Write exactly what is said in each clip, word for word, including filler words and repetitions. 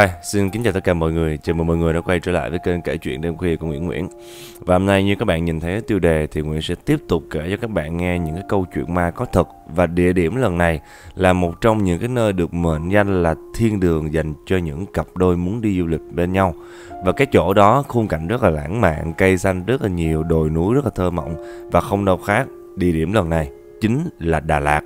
Hi, xin kính chào tất cả mọi người. Chào mừng mọi người đã quay trở lại với kênh kể chuyện đêm khuya của Nguyễn Nguyễn. Và hôm nay như các bạn nhìn thấy tiêu đề thì Nguyễn sẽ tiếp tục kể cho các bạn nghe những cái câu chuyện ma có thật. Và địa điểm lần này là một trong những cái nơi được mệnh danh là thiên đường dành cho những cặp đôi muốn đi du lịch bên nhau. Và cái chỗ đó khung cảnh rất là lãng mạn, cây xanh rất là nhiều, đồi núi rất là thơ mộng. Và không đâu khác, địa điểm lần này chính là Đà Lạt.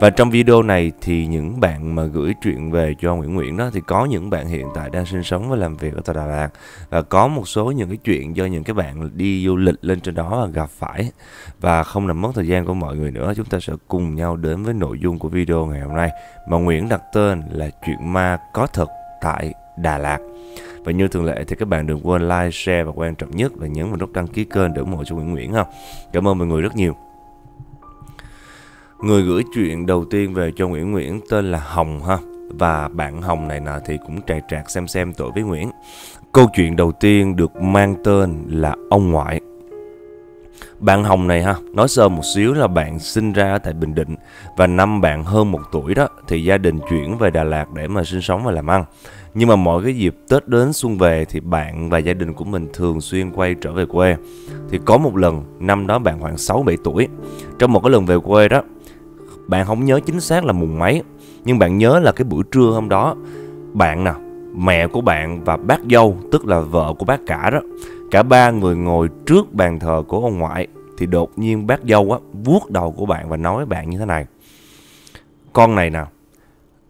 Và trong video này thì những bạn mà gửi chuyện về cho Nguyễn Nguyễn đó thì có những bạn hiện tại đang sinh sống và làm việc ở tại Đà Lạt. Và có một số những cái chuyện do những cái bạn đi du lịch lên trên đó và gặp phải. Và không làm mất thời gian của mọi người nữa, chúng ta sẽ cùng nhau đến với nội dung của video ngày hôm nay mà Nguyễn đặt tên là Chuyện ma có thật tại Đà Lạt. Và như thường lệ thì các bạn đừng quên like, share và quan trọng nhất là nhấn vào nút đăng ký kênh để ủng hộ cho Nguyễn Nguyễn ha. Cảm ơn mọi người rất nhiều. Người gửi chuyện đầu tiên về cho Nguyễn Nguyễn tên là Hồng ha. Và bạn Hồng này nè thì cũng trạc trạc xem xem tuổi với Nguyễn. Câu chuyện đầu tiên được mang tên là Ông Ngoại. Bạn Hồng này ha, nói sơ một xíu là bạn sinh ra tại Bình Định. Và năm bạn hơn một tuổi đó thì gia đình chuyển về Đà Lạt để mà sinh sống và làm ăn. Nhưng mà mỗi cái dịp Tết đến xuân về thì bạn và gia đình của mình thường xuyên quay trở về quê. Thì có một lần, năm đó bạn khoảng sáu bảy tuổi. Trong một cái lần về quê đó, bạn không nhớ chính xác là mùng mấy, nhưng bạn nhớ là cái buổi trưa hôm đó, bạn nè, mẹ của bạn và bác dâu, tức là vợ của bác cả đó, cả ba người ngồi trước bàn thờ của ông ngoại. Thì đột nhiên bác dâu á, vuốt đầu của bạn và nói với bạn như thế này: "Con này nè,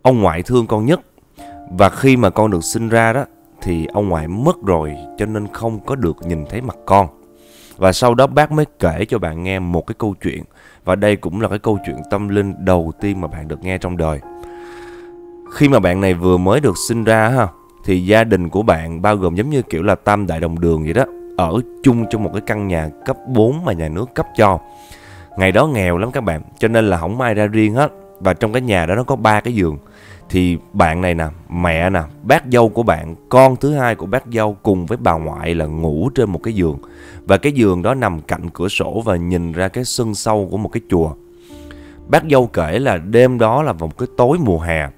ông ngoại thương con nhất. Và khi mà con được sinh ra đó thì ông ngoại mất rồi, cho nên không có được nhìn thấy mặt con." Và sau đó bác mới kể cho bạn nghe một cái câu chuyện. Và đây cũng là cái câu chuyện tâm linh đầu tiên mà bạn được nghe trong đời. Khi mà bạn này vừa mới được sinh ra ha, thì gia đình của bạn bao gồm giống như kiểu là tam đại đồng đường vậy đó, ở chung trong một cái căn nhà cấp bốn mà nhà nước cấp cho. Ngày đó nghèo lắm các bạn, cho nên là không ai ra riêng hết. Và trong cái nhà đó nó có ba cái giường. Thì bạn này nè, mẹ nè, bác dâu của bạn, con thứ hai của bác dâu cùng với bà ngoại là ngủ trên một cái giường. Và cái giường đó nằm cạnh cửa sổ và nhìn ra cái sân sau của một cái chùa. Bác dâu kể là đêm đó là vào một cái tối mùa hè,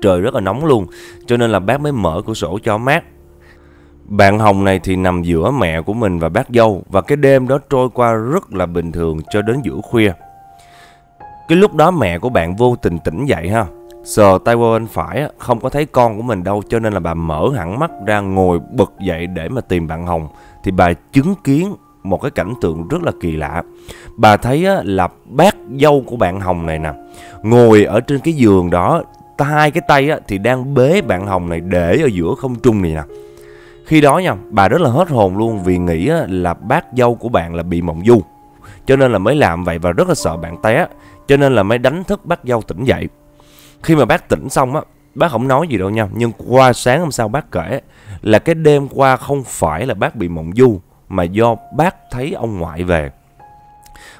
trời rất là nóng luôn, cho nên là bác mới mở cửa sổ cho mát. Bạn Hồng này thì nằm giữa mẹ của mình và bác dâu. Và cái đêm đó trôi qua rất là bình thường cho đến giữa khuya. Cái lúc đó mẹ của bạn vô tình tỉnh dậy ha, sờ tay qua bên phải không có thấy con của mình đâu, cho nên là bà mở hẳn mắt ra ngồi bật dậy để mà tìm bạn Hồng. Thì bà chứng kiến một cái cảnh tượng rất là kỳ lạ. Bà thấy là bác dâu của bạn Hồng này nè ngồi ở trên cái giường đó, hai cái tay thì đang bế bạn Hồng này để ở giữa không trung này nè. Khi đó nha, bà rất là hết hồn luôn vì nghĩ là bác dâu của bạn là bị mộng du, cho nên là mới làm vậy và rất là sợ bạn té, cho nên là mới đánh thức bác dâu tỉnh dậy. Khi mà bác tỉnh xong á, bác không nói gì đâu nha. Nhưng qua sáng hôm sau bác kể là cái đêm qua không phải là bác bị mộng du, mà do bác thấy ông ngoại về.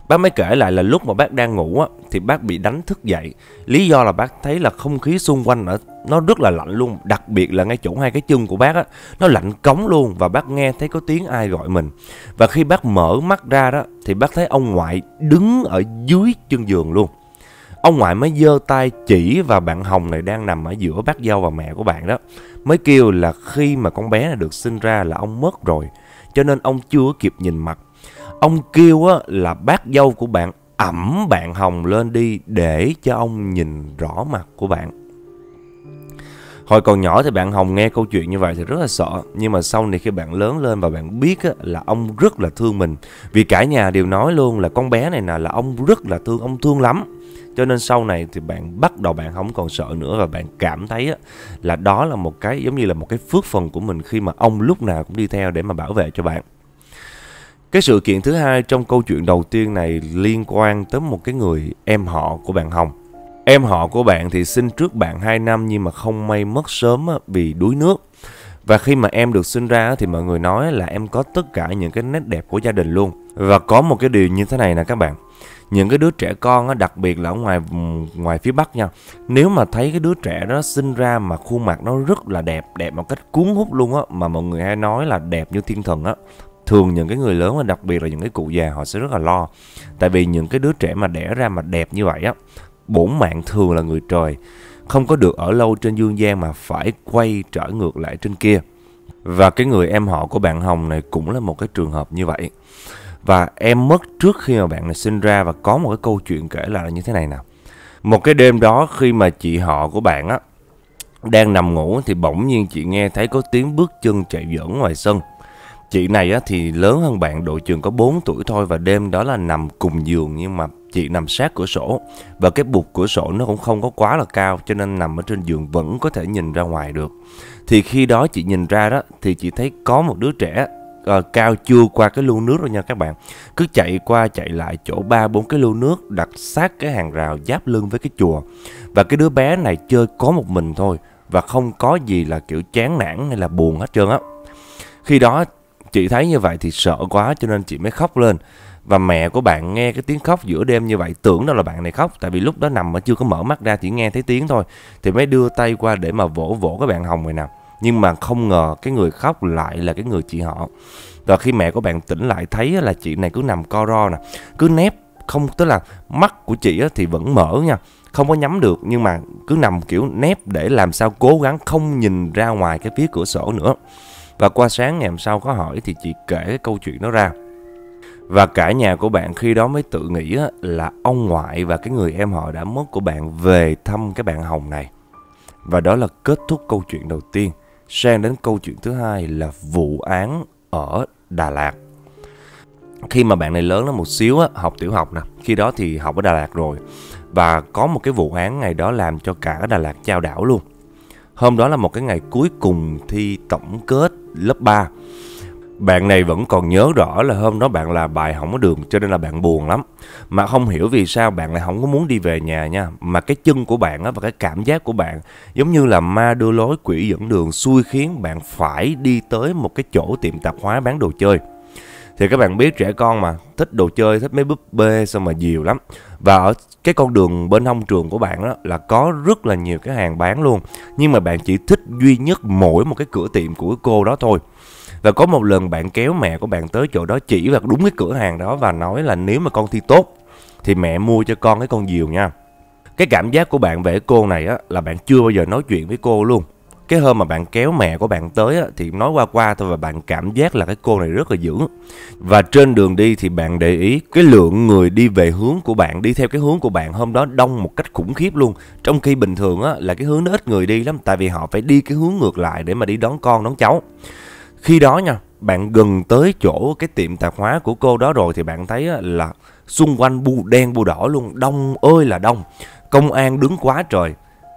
Bác mới kể lại là lúc mà bác đang ngủ á, thì bác bị đánh thức dậy. Lý do là bác thấy là không khí xung quanh đó, nó rất là lạnh luôn. Đặc biệt là ngay chỗ hai cái chân của bác á, nó lạnh cống luôn. Và bác nghe thấy có tiếng ai gọi mình. Và khi bác mở mắt ra đó thì bác thấy ông ngoại đứng ở dưới chân giường luôn. Ông ngoại mới giơ tay chỉ và bạn Hồng này đang nằm ở giữa bác dâu và mẹ của bạn đó, mới kêu là khi mà con bé này được sinh ra là ông mất rồi, cho nên ông chưa kịp nhìn mặt. Ông kêu á, là bác dâu của bạn ẵm bạn Hồng lên đi để cho ông nhìn rõ mặt của bạn. Hồi còn nhỏ thì bạn Hồng nghe câu chuyện như vậy thì rất là sợ. Nhưng mà sau này khi bạn lớn lên và bạn biết á, là ông rất là thương mình. Vì cả nhà đều nói luôn là con bé này nè là ông rất là thương, ông thương lắm. Cho nên sau này thì bạn bắt đầu bạn không còn sợ nữa. Và bạn cảm thấy á, là đó là một cái giống như là một cái phước phần của mình, khi mà ông lúc nào cũng đi theo để mà bảo vệ cho bạn. Cái sự kiện thứ hai trong câu chuyện đầu tiên này liên quan tới một cái người em họ của bạn Hồng. Em họ của bạn thì sinh trước bạn hai năm nhưng mà không may mất sớm vì đuối nước. Và khi mà em được sinh ra thì mọi người nói là em có tất cả những cái nét đẹp của gia đình luôn. Và có một cái điều như thế này nè các bạn. Những cái đứa trẻ con, đặc biệt là ở ngoài, ngoài phía Bắc nha, nếu mà thấy cái đứa trẻ đó sinh ra mà khuôn mặt nó rất là đẹp, đẹp một cách cuốn hút luôn á, mà mọi người hay nói là đẹp như thiên thần á, thường những cái người lớn và đặc biệt là những cái cụ già họ sẽ rất là lo. Tại vì những cái đứa trẻ mà đẻ ra mà đẹp như vậy á, bổn mạng thường là người trời, không có được ở lâu trên dương gian mà phải quay trở ngược lại trên kia. Và cái người em họ của bạn Hồng này cũng là một cái trường hợp như vậy. Và em mất trước khi mà bạn này sinh ra, và có một cái câu chuyện kể là như thế này nè. Một cái đêm đó khi mà chị họ của bạn á đang nằm ngủ thì bỗng nhiên chị nghe thấy có tiếng bước chân chạy vỡn ngoài sân. Chị này á thì lớn hơn bạn độ chừng có bốn tuổi thôi, và đêm đó là nằm cùng giường nhưng mà chị nằm sát cửa sổ, và cái bục cửa sổ nó cũng không có quá là cao cho nên nằm ở trên giường vẫn có thể nhìn ra ngoài được. Thì khi đó chị nhìn ra đó thì chị thấy có một đứa trẻ à, cao chưa qua cái lu nước rồi nha các bạn, cứ chạy qua chạy lại chỗ ba bốn cái lu nước đặt sát cái hàng rào giáp lưng với cái chùa. Và cái đứa bé này chơi có một mình thôi và không có gì là kiểu chán nản hay là buồn hết trơn á. Khi đó chị thấy như vậy thì sợ quá cho nên chị mới khóc lên. Và mẹ của bạn nghe cái tiếng khóc giữa đêm như vậy tưởng đâu là bạn này khóc, tại vì lúc đó nằm mà chưa có mở mắt ra, chỉ nghe thấy tiếng thôi thì mới đưa tay qua để mà vỗ vỗ cái bạn Hồng này nè. Nhưng mà không ngờ cái người khóc lại là cái người chị họ. Và khi mẹ của bạn tỉnh lại thấy là chị này cứ nằm co ro nè, cứ nép không, tức là mắt của chị thì vẫn mở nha, không có nhắm được, nhưng mà cứ nằm kiểu nép để làm sao cố gắng không nhìn ra ngoài cái phía cửa sổ nữa. Và qua sáng ngày hôm sau có hỏi thì chị kể cái câu chuyện đó ra. Và cả nhà của bạn khi đó mới tự nghĩ là ông ngoại và cái người em họ đã mất của bạn về thăm cái bạn Hồng này. Và đó là kết thúc câu chuyện đầu tiên. Sang đến câu chuyện thứ hai là vụ án ở Đà Lạt. Khi mà bạn này lớn lên một xíu, học tiểu học nè, khi đó thì học ở Đà Lạt rồi. Và có một cái vụ án ngày đó làm cho cả Đà Lạt chao đảo luôn. Hôm đó là một cái ngày cuối cùng thi tổng kết lớp ba. Bạn này vẫn còn nhớ rõ là hôm đó bạn làm bài không có được cho nên là bạn buồn lắm. Mà không hiểu vì sao bạn lại không có muốn đi về nhà nha. Mà cái chân của bạn á, và cái cảm giác của bạn giống như là ma đưa lối quỷ dẫn đường, xui khiến bạn phải đi tới một cái chỗ tiệm tạp hóa bán đồ chơi. Thì các bạn biết trẻ con mà, thích đồ chơi, thích mấy búp bê xong mà nhiều lắm. Và ở cái con đường bên hông trường của bạn đó là có rất là nhiều cái hàng bán luôn. Nhưng mà bạn chỉ thích duy nhất mỗi một cái cửa tiệm của cô đó thôi. Và có một lần bạn kéo mẹ của bạn tới chỗ đó, chỉ vào đúng cái cửa hàng đó và nói là nếu mà con thi tốt thì mẹ mua cho con cái con diều nha. Cái cảm giác của bạn về cô này á, là bạn chưa bao giờ nói chuyện với cô luôn. Cái hôm mà bạn kéo mẹ của bạn tới á, thì nói qua qua thôi, và bạn cảm giác là cái cô này rất là dữ. Và trên đường đi thì bạn để ý cái lượng người đi về hướng của bạn, đi theo cái hướng của bạn hôm đó đông một cách khủng khiếp luôn. Trong khi bình thường á, là cái hướng nó ít người đi lắm, tại vì họ phải đi cái hướng ngược lại để mà đi đón con, đón cháu. Khi đó nha, bạn gần tới chỗ cái tiệm tạp hóa của cô đó rồi thì bạn thấy là xung quanh bu đen bu đỏ luôn, đông ơi là đông. Công an đứng quá trời.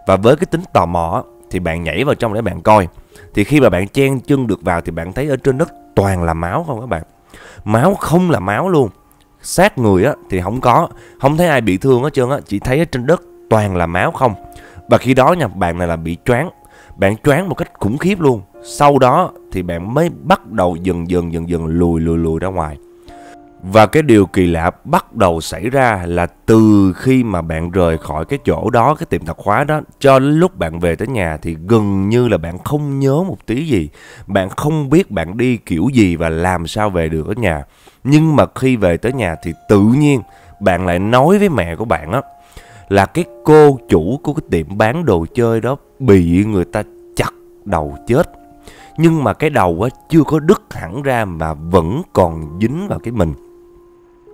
Và với cái tính tò mò thì bạn nhảy vào trong để bạn coi. Thì khi mà bạn chen chân được vào thì bạn thấy ở trên đất toàn là máu không các bạn. Máu không là máu luôn. Xác người á thì không có, không thấy ai bị thương hết trơn á, chỉ thấy ở trên đất toàn là máu không. Và khi đó nha, bạn này là bị choáng. Bạn choáng một cách khủng khiếp luôn. Sau đó thì bạn mới bắt đầu dần dần dần dần lùi lùi lùi ra ngoài. Và cái điều kỳ lạ bắt đầu xảy ra là từ khi mà bạn rời khỏi cái chỗ đó, cái tiệm tạp hóa đó, cho đến lúc bạn về tới nhà thì gần như là bạn không nhớ một tí gì. Bạn không biết bạn đi kiểu gì và làm sao về được ở nhà. Nhưng mà khi về tới nhà thì tự nhiên bạn lại nói với mẹ của bạn á, là cái cô chủ của cái tiệm bán đồ chơi đó bị người ta chặt đầu chết. Nhưng mà cái đầu á chưa có đứt hẳn ra mà vẫn còn dính vào cái mình.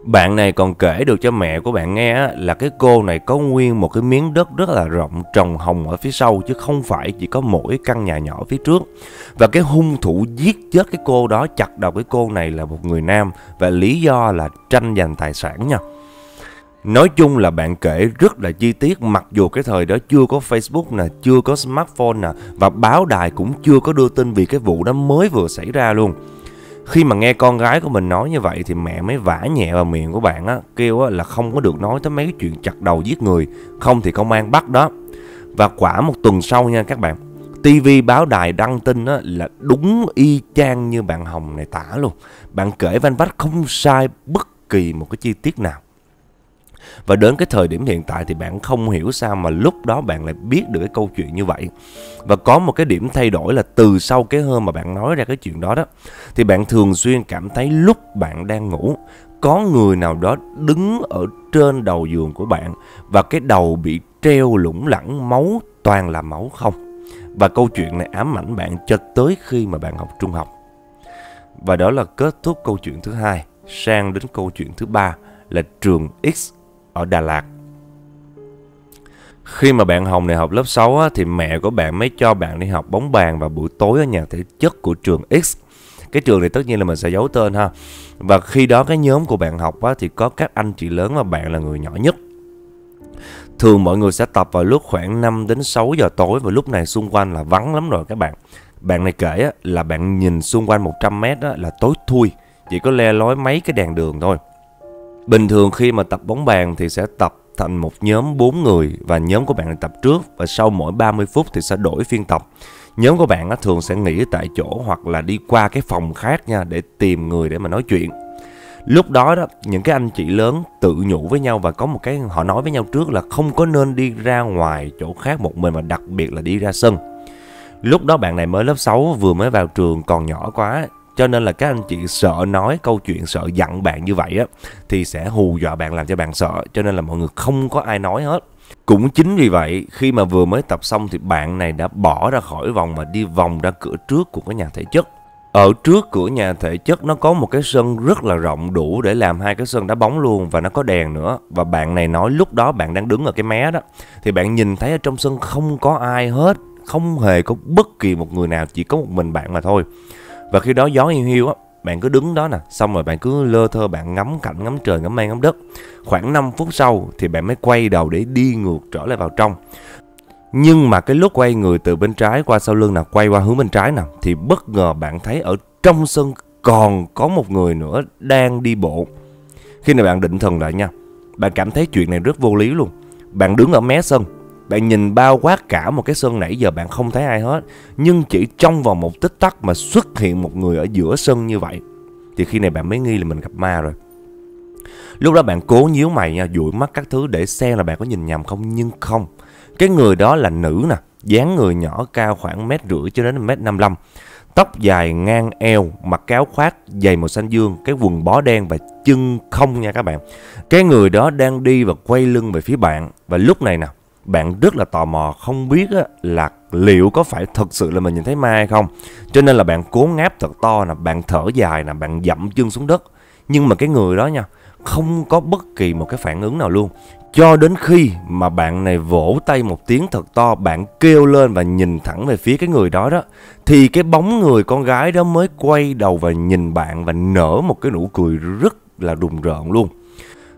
Bạn này còn kể được cho mẹ của bạn nghe á, là cái cô này có nguyên một cái miếng đất rất là rộng trồng hồng ở phía sau, chứ không phải chỉ có mỗi căn nhà nhỏ phía trước. Và cái hung thủ giết chết cái cô đó, chặt đầu cái cô này là một người nam, và lý do là tranh giành tài sản nha. Nói chung là bạn kể rất là chi tiết, mặc dù cái thời đó chưa có Facebook nè, chưa có smartphone nè, và báo đài cũng chưa có đưa tin vì cái vụ đó mới vừa xảy ra luôn. Khi mà nghe con gái của mình nói như vậy thì mẹ mới vả nhẹ vào miệng của bạn á, kêu á, là không có được nói tới mấy cái chuyện chặt đầu giết người, không thì công an bắt đó. Và quả một tuần sau nha các bạn, ti vi báo đài đăng tin á, là đúng y chang như bạn Hồng này tả luôn. Bạn kể vanh vách không sai bất kỳ một cái chi tiết nào. Và đến cái thời điểm hiện tại thì bạn không hiểu sao mà lúc đó bạn lại biết được cái câu chuyện như vậy. Và có một cái điểm thay đổi là từ sau cái hôm mà bạn nói ra cái chuyện đó đó, thì bạn thường xuyên cảm thấy lúc bạn đang ngủ, có người nào đó đứng ở trên đầu giường của bạn và cái đầu bị treo lủng lẳng, máu toàn là máu không. Và câu chuyện này ám ảnh bạn cho tới khi mà bạn học trung học. Và đó là kết thúc câu chuyện thứ hai. Sang đến câu chuyện thứ ba là trường X ở Đà Lạt. Khi mà bạn Hồng này học lớp sáu á, thì mẹ của bạn mới cho bạn đi học bóng bàn vào buổi tối ở nhà thể chất của trường X. Cái trường này tất nhiên là mình sẽ giấu tên ha. Và khi đó cái nhóm của bạn học á, thì có các anh chị lớn và bạn là người nhỏ nhất. Thường mọi người sẽ tập vào lúc khoảng năm đến sáu giờ tối, và lúc này xung quanh là vắng lắm rồi các bạn. Bạn này kể á, là bạn nhìn xung quanh một trăm mét á, là tối thui, chỉ có le lói mấy cái đèn đường thôi. Bình thường khi mà tập bóng bàn thì sẽ tập thành một nhóm bốn người, và nhóm của bạn tập trước, và sau mỗi ba mươi phút thì sẽ đổi phiên tập. Nhóm của bạn thường sẽ nghỉ tại chỗ hoặc là đi qua cái phòng khác nha, để tìm người để mà nói chuyện. Lúc đó đó, những cái anh chị lớn tự nhủ với nhau, và có một cái họ nói với nhau trước là không có nên đi ra ngoài chỗ khác một mình, và đặc biệt là đi ra sân. Lúc đó bạn này mới lớp sáu, vừa mới vào trường, còn nhỏ quá, cho nên là các anh chị sợ nói câu chuyện, sợ dặn bạn như vậy á, thì sẽ hù dọa bạn, làm cho bạn sợ, cho nên là mọi người không có ai nói hết. Cũng chính vì vậy, khi mà vừa mới tập xong thì bạn này đã bỏ ra khỏi vòng mà đi vòng ra cửa trước của cái nhà thể chất. Ở trước cửa nhà thể chất nó có một cái sân rất là rộng, đủ để làm hai cái sân đá bóng luôn, và nó có đèn nữa. Và bạn này nói lúc đó bạn đang đứng ở cái mé đó, thì bạn nhìn thấy ở trong sân không có ai hết, không hề có bất kỳ một người nào, chỉ có một mình bạn mà thôi. Và khi đó gió hiu hiu á, bạn cứ đứng đó nè, xong rồi bạn cứ lơ thơ bạn ngắm cảnh, ngắm trời, ngắm mây, ngắm đất. Khoảng năm phút sau thì bạn mới quay đầu để đi ngược trở lại vào trong. Nhưng mà cái lúc quay người từ bên trái qua sau lưng nào, quay qua hướng bên trái nào, thì bất ngờ bạn thấy ở trong sân còn có một người nữa đang đi bộ. Khi này bạn định thần lại nha, bạn cảm thấy chuyện này rất vô lý luôn. Bạn đứng ở mé sân, bạn nhìn bao quát cả một cái sân, nãy giờ bạn không thấy ai hết, nhưng chỉ trong vòng một tích tắc mà xuất hiện một người ở giữa sân như vậy, thì khi này bạn mới nghi là mình gặp ma rồi. Lúc đó bạn cố nhíu mày nha, dụi mắt các thứ để xem là bạn có nhìn nhầm không, nhưng không. Cái người đó là nữ nè, dáng người nhỏ, cao khoảng mét rưỡi cho đến mét năm mươi lăm, tóc dài ngang eo, mặc áo khoác, giày màu xanh dương, cái quần bó đen và chân không nha các bạn. Cái người đó đang đi và quay lưng về phía bạn, và lúc này nè, bạn rất là tò mò, không biết là liệu có phải thật sự là mình nhìn thấy ma hay không. Cho nên là bạn cố ngáp thật to nè, bạn thở dài nè, bạn dậm chân xuống đất. Nhưng mà cái người đó nha, không có bất kỳ một cái phản ứng nào luôn. Cho đến khi mà bạn này vỗ tay một tiếng thật to, bạn kêu lên và nhìn thẳng về phía cái người đó đó, thì cái bóng người con gái đó mới quay đầu và nhìn bạn, và nở một cái nụ cười rất là rùng rợn luôn.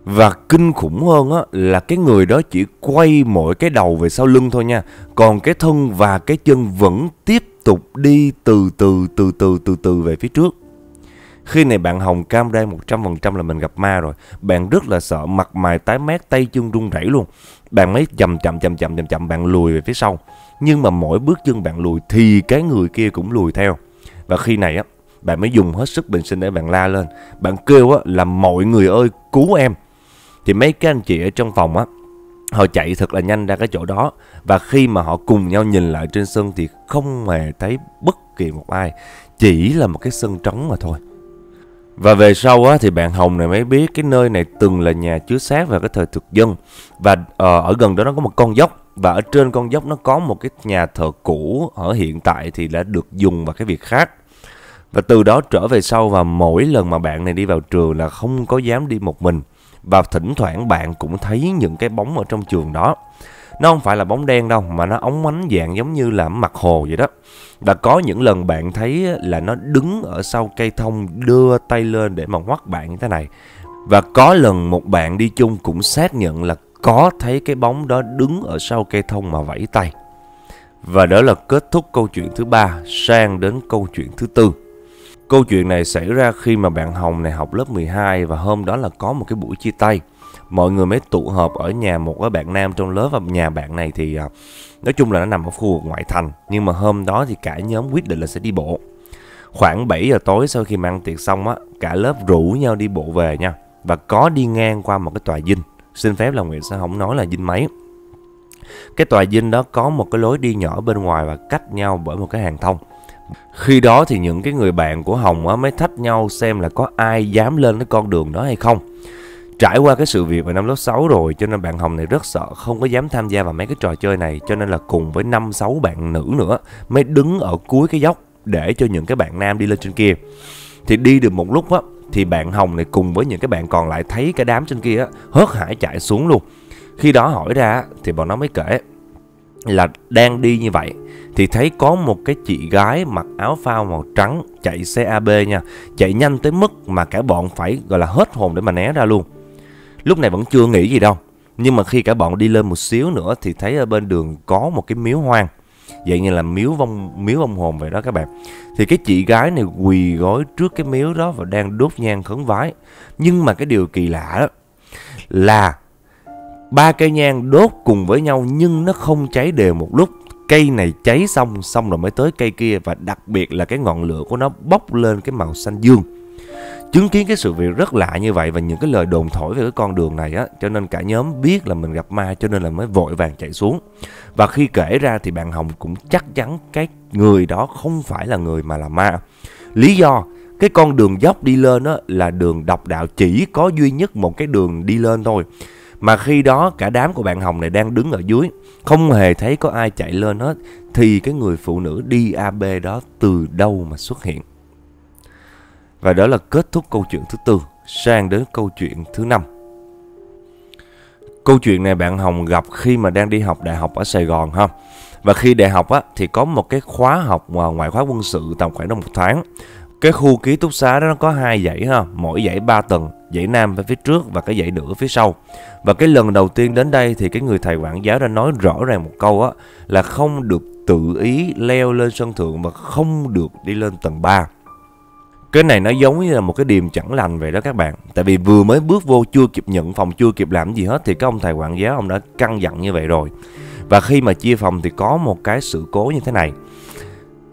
Và kinh khủng hơn á, là cái người đó chỉ quay mỗi cái đầu về sau lưng thôi nha, còn cái thân và cái chân vẫn tiếp tục đi từ từ từ từ từ từ về phía trước. Khi này bạn Hồng cam đoan một trăm phần trăm là mình gặp ma rồi. Bạn rất là sợ, mặt mày tái mét, tay chân run rẩy luôn. Bạn mới chậm chậm chậm chậm chậm chậm bạn lùi về phía sau. Nhưng mà mỗi bước chân bạn lùi thì cái người kia cũng lùi theo. Và khi này á, bạn mới dùng hết sức bình sinh để bạn la lên. Bạn kêu á là mọi người ơi cứu em. Thì mấy cái anh chị ở trong phòng á, họ chạy thật là nhanh ra cái chỗ đó. Và khi mà họ cùng nhau nhìn lại trên sân thì không hề thấy bất kỳ một ai, chỉ là một cái sân trống mà thôi. Và về sau á, thì bạn Hồng này mới biết cái nơi này từng là nhà chứa xác vào cái thời thực dân. Và ờ, ở gần đó nó có một con dốc, và ở trên con dốc nó có một cái nhà thờ cũ ở hiện tại thì đã được dùng vào cái việc khác. Và từ đó trở về sau, và mỗi lần mà bạn này đi vào trường là không có dám đi một mình. Và thỉnh thoảng bạn cũng thấy những cái bóng ở trong trường đó. Nó không phải là bóng đen đâu, mà nó óng ánh dạng giống như là mặt hồ vậy đó. Và có những lần bạn thấy là nó đứng ở sau cây thông, đưa tay lên để mà ngoắt bạn như thế này. Và có lần một bạn đi chung cũng xác nhận là có thấy cái bóng đó đứng ở sau cây thông mà vẫy tay. Và đó là kết thúc câu chuyện thứ ba. Sang đến câu chuyện thứ tư. Câu chuyện này xảy ra khi mà bạn Hồng này học lớp mười hai, và hôm đó là có một cái buổi chia tay. Mọi người mới tụ họp ở nhà một cái bạn nam trong lớp, và nhà bạn này thì nói chung là nó nằm ở khu vực ngoại thành. Nhưng mà hôm đó thì cả nhóm quyết định là sẽ đi bộ. Khoảng bảy giờ tối sau khi mà ăn tiệc xong á, cả lớp rủ nhau đi bộ về nha. Và có đi ngang qua một cái tòa dinh. Xin phép là Nguyễn sẽ không nói là dinh mấy. Cái tòa dinh đó có một cái lối đi nhỏ bên ngoài và cách nhau bởi một cái hàng thông. Khi đó thì những cái người bạn của Hồng á, mới thách nhau xem là có ai dám lên cái con đường đó hay không. Trải qua cái sự việc vào năm lớp sáu rồi cho nên bạn Hồng này rất sợ, không có dám tham gia vào mấy cái trò chơi này. Cho nên là cùng với năm sáu bạn nữ nữa mới đứng ở cuối cái dốc để cho những cái bạn nam đi lên trên kia. Thì đi được một lúc á, thì bạn Hồng này cùng với những cái bạn còn lại thấy cái đám trên kia á, hớt hải chạy xuống luôn. Khi đó hỏi ra thì bọn nó mới kể là đang đi như vậy thì thấy có một cái chị gái mặc áo phao màu trắng chạy xe a bê nha, chạy nhanh tới mức mà cả bọn phải gọi là hết hồn để mà né ra luôn. Lúc này vẫn chưa nghĩ gì đâu, nhưng mà khi cả bọn đi lên một xíu nữa thì thấy ở bên đường có một cái miếu hoang, vậy như là miếu vong miếu vong hồn vậy đó các bạn. Thì cái chị gái này quỳ gối trước cái miếu đó và đang đốt nhang khấn vái. Nhưng mà cái điều kỳ lạ đó là ba cây nhang đốt cùng với nhau nhưng nó không cháy đều một lúc. Cây này cháy xong xong rồi mới tới cây kia, và đặc biệt là cái ngọn lửa của nó bốc lên cái màu xanh dương. Chứng kiến cái sự việc rất lạ như vậy và những cái lời đồn thổi về cái con đường này á, cho nên cả nhóm biết là mình gặp ma, cho nên là mới vội vàng chạy xuống. Và khi kể ra thì bạn Hồng cũng chắc chắn cái người đó không phải là người mà là ma. Lý do cái con đường dốc đi lên á là đường độc đạo, chỉ có duy nhất một cái đường đi lên thôi. Mà khi đó cả đám của bạn Hồng này đang đứng ở dưới, không hề thấy có ai chạy lên hết, thì cái người phụ nữ đi a bê đó từ đâu mà xuất hiện. Và đó là kết thúc câu chuyện thứ tư, sang đến câu chuyện thứ năm. Câu chuyện này bạn Hồng gặp khi mà đang đi học đại học ở Sài Gòn ha. Và khi đại học á, thì có một cái khóa học ngoại khóa quân sự tầm khoảng một tháng. Cái khu ký túc xá đó nó có hai dãy ha, mỗi dãy ba tầng, dãy nam phía trước và cái dãy nữ phía sau. Và cái lần đầu tiên đến đây thì cái người thầy quản giáo đã nói rõ ràng một câu á, là không được tự ý leo lên sân thượng và không được đi lên tầng ba. Cái này nó giống như là một cái điềm chẳng lành vậy đó các bạn. Tại vì vừa mới bước vô chưa kịp nhận phòng, chưa kịp làm gì hết thì các ông thầy quản giáo ông đã căn dặn như vậy rồi. Và khi mà chia phòng thì có một cái sự cố như thế này.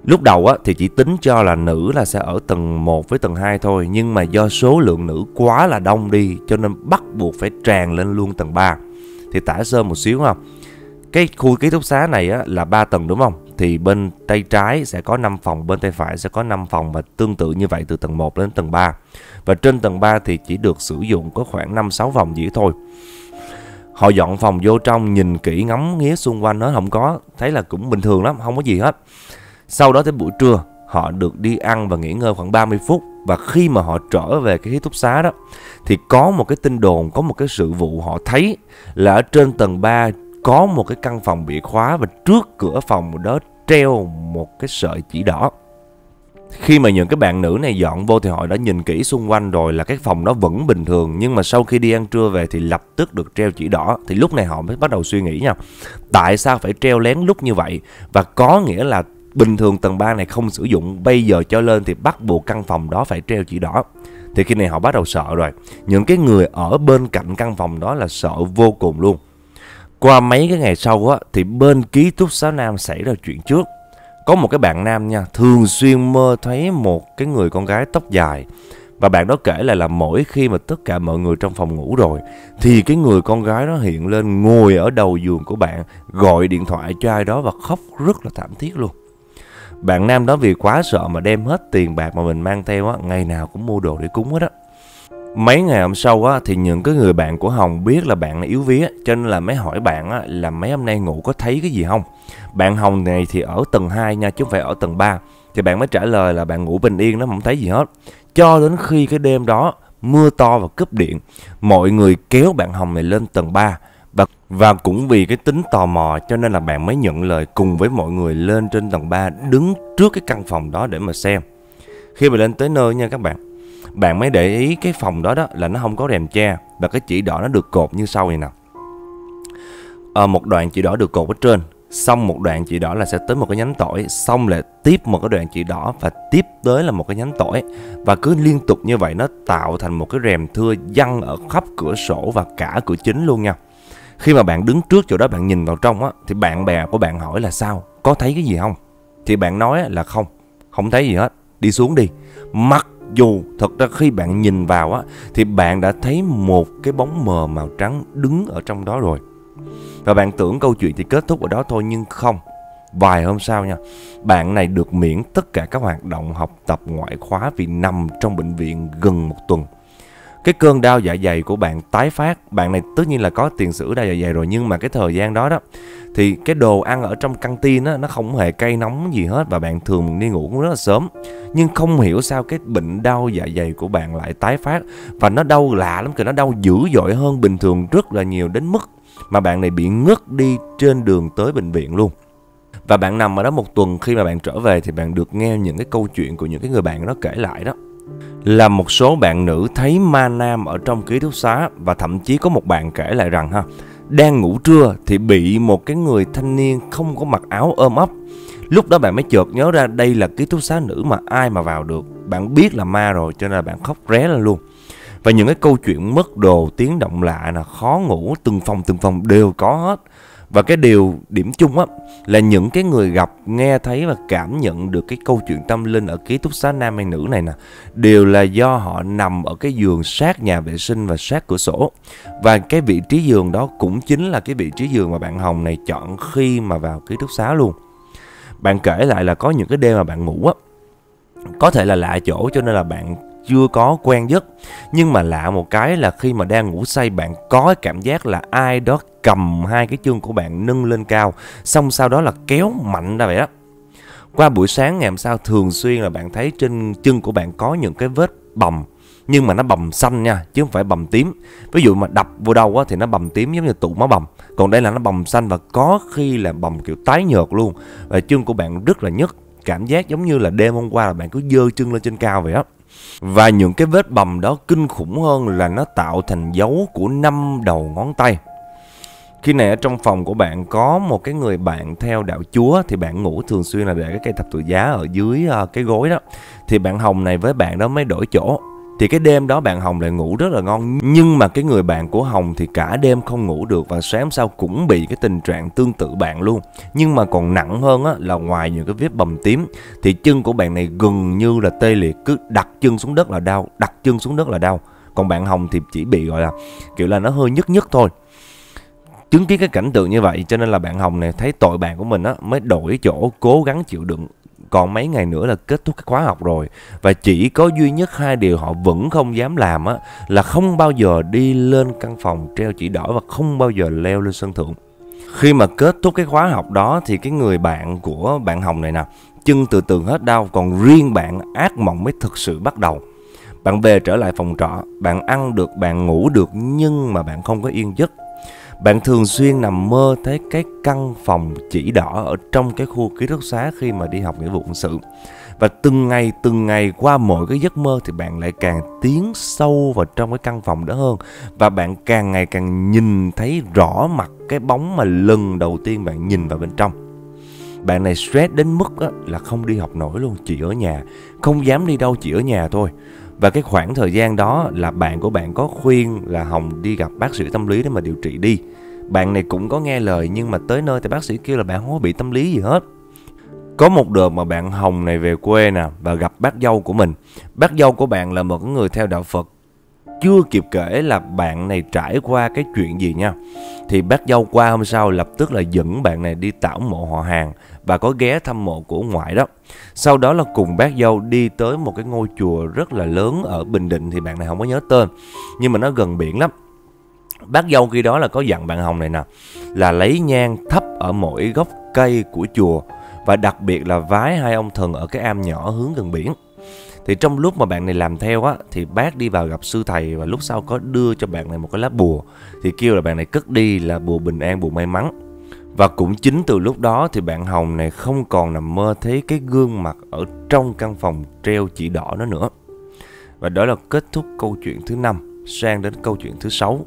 Lúc đầu á, thì chỉ tính cho là nữ là sẽ ở tầng một với tầng hai thôi. Nhưng mà do số lượng nữ quá là đông đi cho nên bắt buộc phải tràn lên luôn tầng ba. Thì tả sơ một xíu không? Cái khu ký túc xá này á, là ba tầng đúng không? Thì bên tay trái sẽ có năm phòng, bên tay phải sẽ có năm phòng, và tương tự như vậy từ tầng một đến tầng ba. Và trên tầng ba thì chỉ được sử dụng có khoảng năm sáu phòng dĩ thôi. Họ dọn phòng vô trong, nhìn kỹ ngắm nghía xung quanh nó không có, thấy là cũng bình thường lắm, không có gì hết. Sau đó tới buổi trưa, họ được đi ăn và nghỉ ngơi khoảng ba mươi phút. Và khi mà họ trở về cái ký túc xá đó thì có một cái tin đồn, có một cái sự vụ họ thấy là ở trên tầng ba có một cái căn phòng bị khóa và trước cửa phòng đó treo một cái sợi chỉ đỏ. Khi mà những cái bạn nữ này dọn vô thì họ đã nhìn kỹ xung quanh rồi là cái phòng đó vẫn bình thường. Nhưng mà sau khi đi ăn trưa về thì lập tức được treo chỉ đỏ. Thì lúc này họ mới bắt đầu suy nghĩ nha, tại sao phải treo lén lúc như vậy? Và có nghĩa là bình thường tầng ba này không sử dụng, bây giờ cho lên thì bắt buộc căn phòng đó phải treo chỉ đỏ. Thì khi này họ bắt đầu sợ rồi. Những cái người ở bên cạnh căn phòng đó là sợ vô cùng luôn. Qua mấy cái ngày sau á, thì bên ký túc xá nam xảy ra chuyện trước. Có một cái bạn nam nha, thường xuyên mơ thấy một cái người con gái tóc dài. Và bạn đó kể lại là mỗi khi mà tất cả mọi người trong phòng ngủ rồi thì cái người con gái đó hiện lên ngồi ở đầu giường của bạn, gọi điện thoại cho ai đó và khóc rất là thảm thiết luôn. Bạn nam đó vì quá sợ mà đem hết tiền bạc mà mình mang theo á, ngày nào cũng mua đồ để cúng hết á. Mấy ngày hôm sau á, thì những cái người bạn của Hồng biết là bạn này yếu vía, cho nên là mới hỏi bạn á, là mấy hôm nay ngủ có thấy cái gì không? Bạn Hồng này thì ở tầng hai nha, chứ không phải ở tầng ba. Thì bạn mới trả lời là bạn ngủ bình yên, nó không thấy gì hết. Cho đến khi cái đêm đó mưa to và cúp điện, mọi người kéo bạn Hồng này lên tầng ba. Và, và cũng vì cái tính tò mò cho nên là bạn mới nhận lời cùng với mọi người lên trên tầng ba, đứng trước cái căn phòng đó để mà xem. Khi mà lên tới nơi nha các bạn, bạn mới để ý cái phòng đó đó là nó không có rèm che và cái chỉ đỏ nó được cột như sau này nè. À, một đoạn chỉ đỏ được cột ở trên, xong một đoạn chỉ đỏ là sẽ tới một cái nhánh tỏi, xong là tiếp một cái đoạn chỉ đỏ và tiếp tới là một cái nhánh tỏi. Và cứ liên tục như vậy nó tạo thành một cái rèm thưa giăng ở khắp cửa sổ và cả cửa chính luôn nha. Khi mà bạn đứng trước chỗ đó bạn nhìn vào trong á, thì bạn bè của bạn hỏi là sao, có thấy cái gì không? Thì bạn nói là không, không thấy gì hết, đi xuống đi. Mặc dù thật ra khi bạn nhìn vào á, thì bạn đã thấy một cái bóng mờ màu trắng đứng ở trong đó rồi. Và bạn tưởng câu chuyện thì kết thúc ở đó thôi, nhưng không. Vài hôm sau nha, bạn này được miễn tất cả các hoạt động học tập ngoại khóa vì nằm trong bệnh viện gần một tuần. Cái cơn đau dạ dày của bạn tái phát. Bạn này tất nhiên là có tiền sử đau dạ dày rồi, nhưng mà cái thời gian đó đó thì cái đồ ăn ở trong căng tin á, nó không hề cay nóng gì hết, và bạn thường đi ngủ cũng rất là sớm. Nhưng không hiểu sao cái bệnh đau dạ dày của bạn lại tái phát, và nó đau lạ lắm kìa, nó đau dữ dội hơn bình thường rất là nhiều, đến mức mà bạn này bị ngất đi trên đường tới bệnh viện luôn. Và bạn nằm ở đó một tuần. Khi mà bạn trở về thì bạn được nghe những cái câu chuyện của những cái người bạn đó kể lại đó, là một số bạn nữ thấy ma nam ở trong ký túc xá. Và thậm chí có một bạn kể lại rằng ha, đang ngủ trưa thì bị một cái người thanh niên không có mặc áo ôm ấp. Lúc đó bạn mới chợt nhớ ra đây là ký túc xá nữ mà ai mà vào được. Bạn biết là ma rồi cho nên là bạn khóc ré lên luôn. Và những cái câu chuyện mất đồ, tiếng động lạ, là khó ngủ, từng phòng từng phòng đều có hết. Và cái điều điểm chung á là những cái người gặp, nghe thấy và cảm nhận được cái câu chuyện tâm linh ở ký túc xá nam hay nữ này nè, đều là do họ nằm ở cái giường sát nhà vệ sinh và sát cửa sổ. Và cái vị trí giường đó cũng chính là cái vị trí giường mà bạn Hồng này chọn khi mà vào ký túc xá luôn. Bạn kể lại là có những cái đêm mà bạn ngủ á, có thể là lạ chỗ cho nên là bạn chưa có quen giấc, nhưng mà lạ một cái là khi mà đang ngủ say, bạn có cảm giác là ai đó cầm hai cái chân của bạn nâng lên cao, xong sau đó là kéo mạnh ra vậy đó. Qua buổi sáng ngày hôm sau, thường xuyên là bạn thấy trên chân của bạn có những cái vết bầm, nhưng mà nó bầm xanh nha, chứ không phải bầm tím. Ví dụ mà đập vô đầu á thì nó bầm tím giống như tụ máu bầm, còn đây là nó bầm xanh và có khi là bầm kiểu tái nhợt luôn. Và chân của bạn rất là nhức, cảm giác giống như là đêm hôm qua là bạn cứ giơ chân lên trên cao vậy đó. Và những cái vết bầm đó kinh khủng hơn là nó tạo thành dấu của năm đầu ngón tay. Khi này ở trong phòng của bạn có một cái người bạn theo đạo Chúa, thì bạn ngủ thường xuyên là để cái cây thập tự giá ở dưới cái gối đó. Thì bạn Hồng này với bạn đó mới đổi chỗ. Thì cái đêm đó bạn Hồng lại ngủ rất là ngon, nhưng mà cái người bạn của Hồng thì cả đêm không ngủ được, và sáng sau cũng bị cái tình trạng tương tự bạn luôn. Nhưng mà còn nặng hơn á, là ngoài những cái vết bầm tím thì chân của bạn này gần như là tê liệt, cứ đặt chân xuống đất là đau, đặt chân xuống đất là đau. Còn bạn Hồng thì chỉ bị gọi là kiểu là nó hơi nhức nhức thôi. Chứng kiến cái cảnh tượng như vậy cho nên là bạn Hồng này thấy tội bạn của mình á, mới đổi chỗ cố gắng chịu đựng. Còn mấy ngày nữa là kết thúc cái khóa học rồi, và chỉ có duy nhất hai điều họ vẫn không dám làm á, là không bao giờ đi lên căn phòng treo chỉ đỏ và không bao giờ leo lên sân thượng. Khi mà kết thúc cái khóa học đó thì cái người bạn của bạn Hồng này nè, chân từ từ hết đau, còn riêng bạn ác mộng mới thực sự bắt đầu. Bạn về trở lại phòng trọ, bạn ăn được, bạn ngủ được, nhưng mà bạn không có yên giấc. Bạn thường xuyên nằm mơ thấy cái căn phòng chỉ đỏ ở trong cái khu ký túc xá khi mà đi học nghĩa vụ quân sự. Và từng ngày từng ngày qua mỗi cái giấc mơ thì bạn lại càng tiến sâu vào trong cái căn phòng đó hơn. Và bạn càng ngày càng nhìn thấy rõ mặt cái bóng mà lần đầu tiên bạn nhìn vào bên trong. Bạn này stress đến mức là không đi học nổi luôn, chỉ ở nhà, không dám đi đâu, chỉ ở nhà thôi. Và cái khoảng thời gian đó là bạn của bạn có khuyên là Hồng đi gặp bác sĩ tâm lý để mà điều trị đi. Bạn này cũng có nghe lời, nhưng mà tới nơi thì bác sĩ kêu là bạn không có bị tâm lý gì hết. Có một đợt mà bạn Hồng này về quê nè và gặp bác dâu của mình. Bác dâu của bạn là một người theo đạo Phật. Chưa kịp kể là bạn này trải qua cái chuyện gì nha, thì bác dâu qua hôm sau lập tức là dẫn bạn này đi tảo mộ họ hàng và có ghé thăm mộ của ngoại đó. Sau đó là cùng bác dâu đi tới một cái ngôi chùa rất là lớn ở Bình Định, thì bạn này không có nhớ tên, nhưng mà nó gần biển lắm. Bác dâu khi đó là có dặn bạn Hồng này nè là lấy nhang thắp ở mỗi gốc cây của chùa, và đặc biệt là vái hai ông thần ở cái am nhỏ hướng gần biển. Thì trong lúc mà bạn này làm theo á, thì bác đi vào gặp sư thầy, và lúc sau có đưa cho bạn này một cái lá bùa, thì kêu là bạn này cất đi là bùa bình an, bùa may mắn. Và cũng chính từ lúc đó thì bạn Hồng này không còn nằm mơ thấy cái gương mặt ở trong căn phòng treo chỉ đỏ nó nữa. Và đó là kết thúc câu chuyện thứ năm. Sang đến câu chuyện thứ sáu.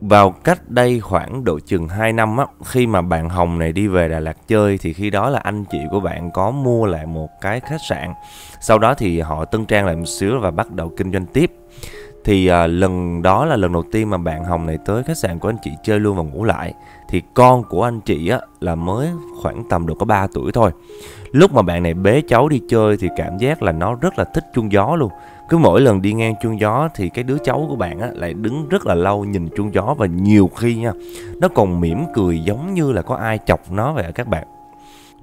Vào cách đây khoảng độ chừng hai năm á, khi mà bạn Hồng này đi về Đà Lạt chơi, thì khi đó là anh chị của bạn có mua lại một cái khách sạn. Sau đó thì họ tân trang lại một xíu và bắt đầu kinh doanh tiếp. Thì à, lần đó là lần đầu tiên mà bạn Hồng này tới khách sạn của anh chị chơi luôn và ngủ lại. Thì con của anh chị á, là mới khoảng tầm được có ba tuổi thôi. Lúc mà bạn này bế cháu đi chơi thì cảm giác là nó rất là thích chuông gió luôn. Cứ mỗi lần đi ngang chuông gió thì cái đứa cháu của bạn á, lại đứng rất là lâu nhìn chuông gió, và nhiều khi nha, nó còn mỉm cười giống như là có ai chọc nó vậy các bạn.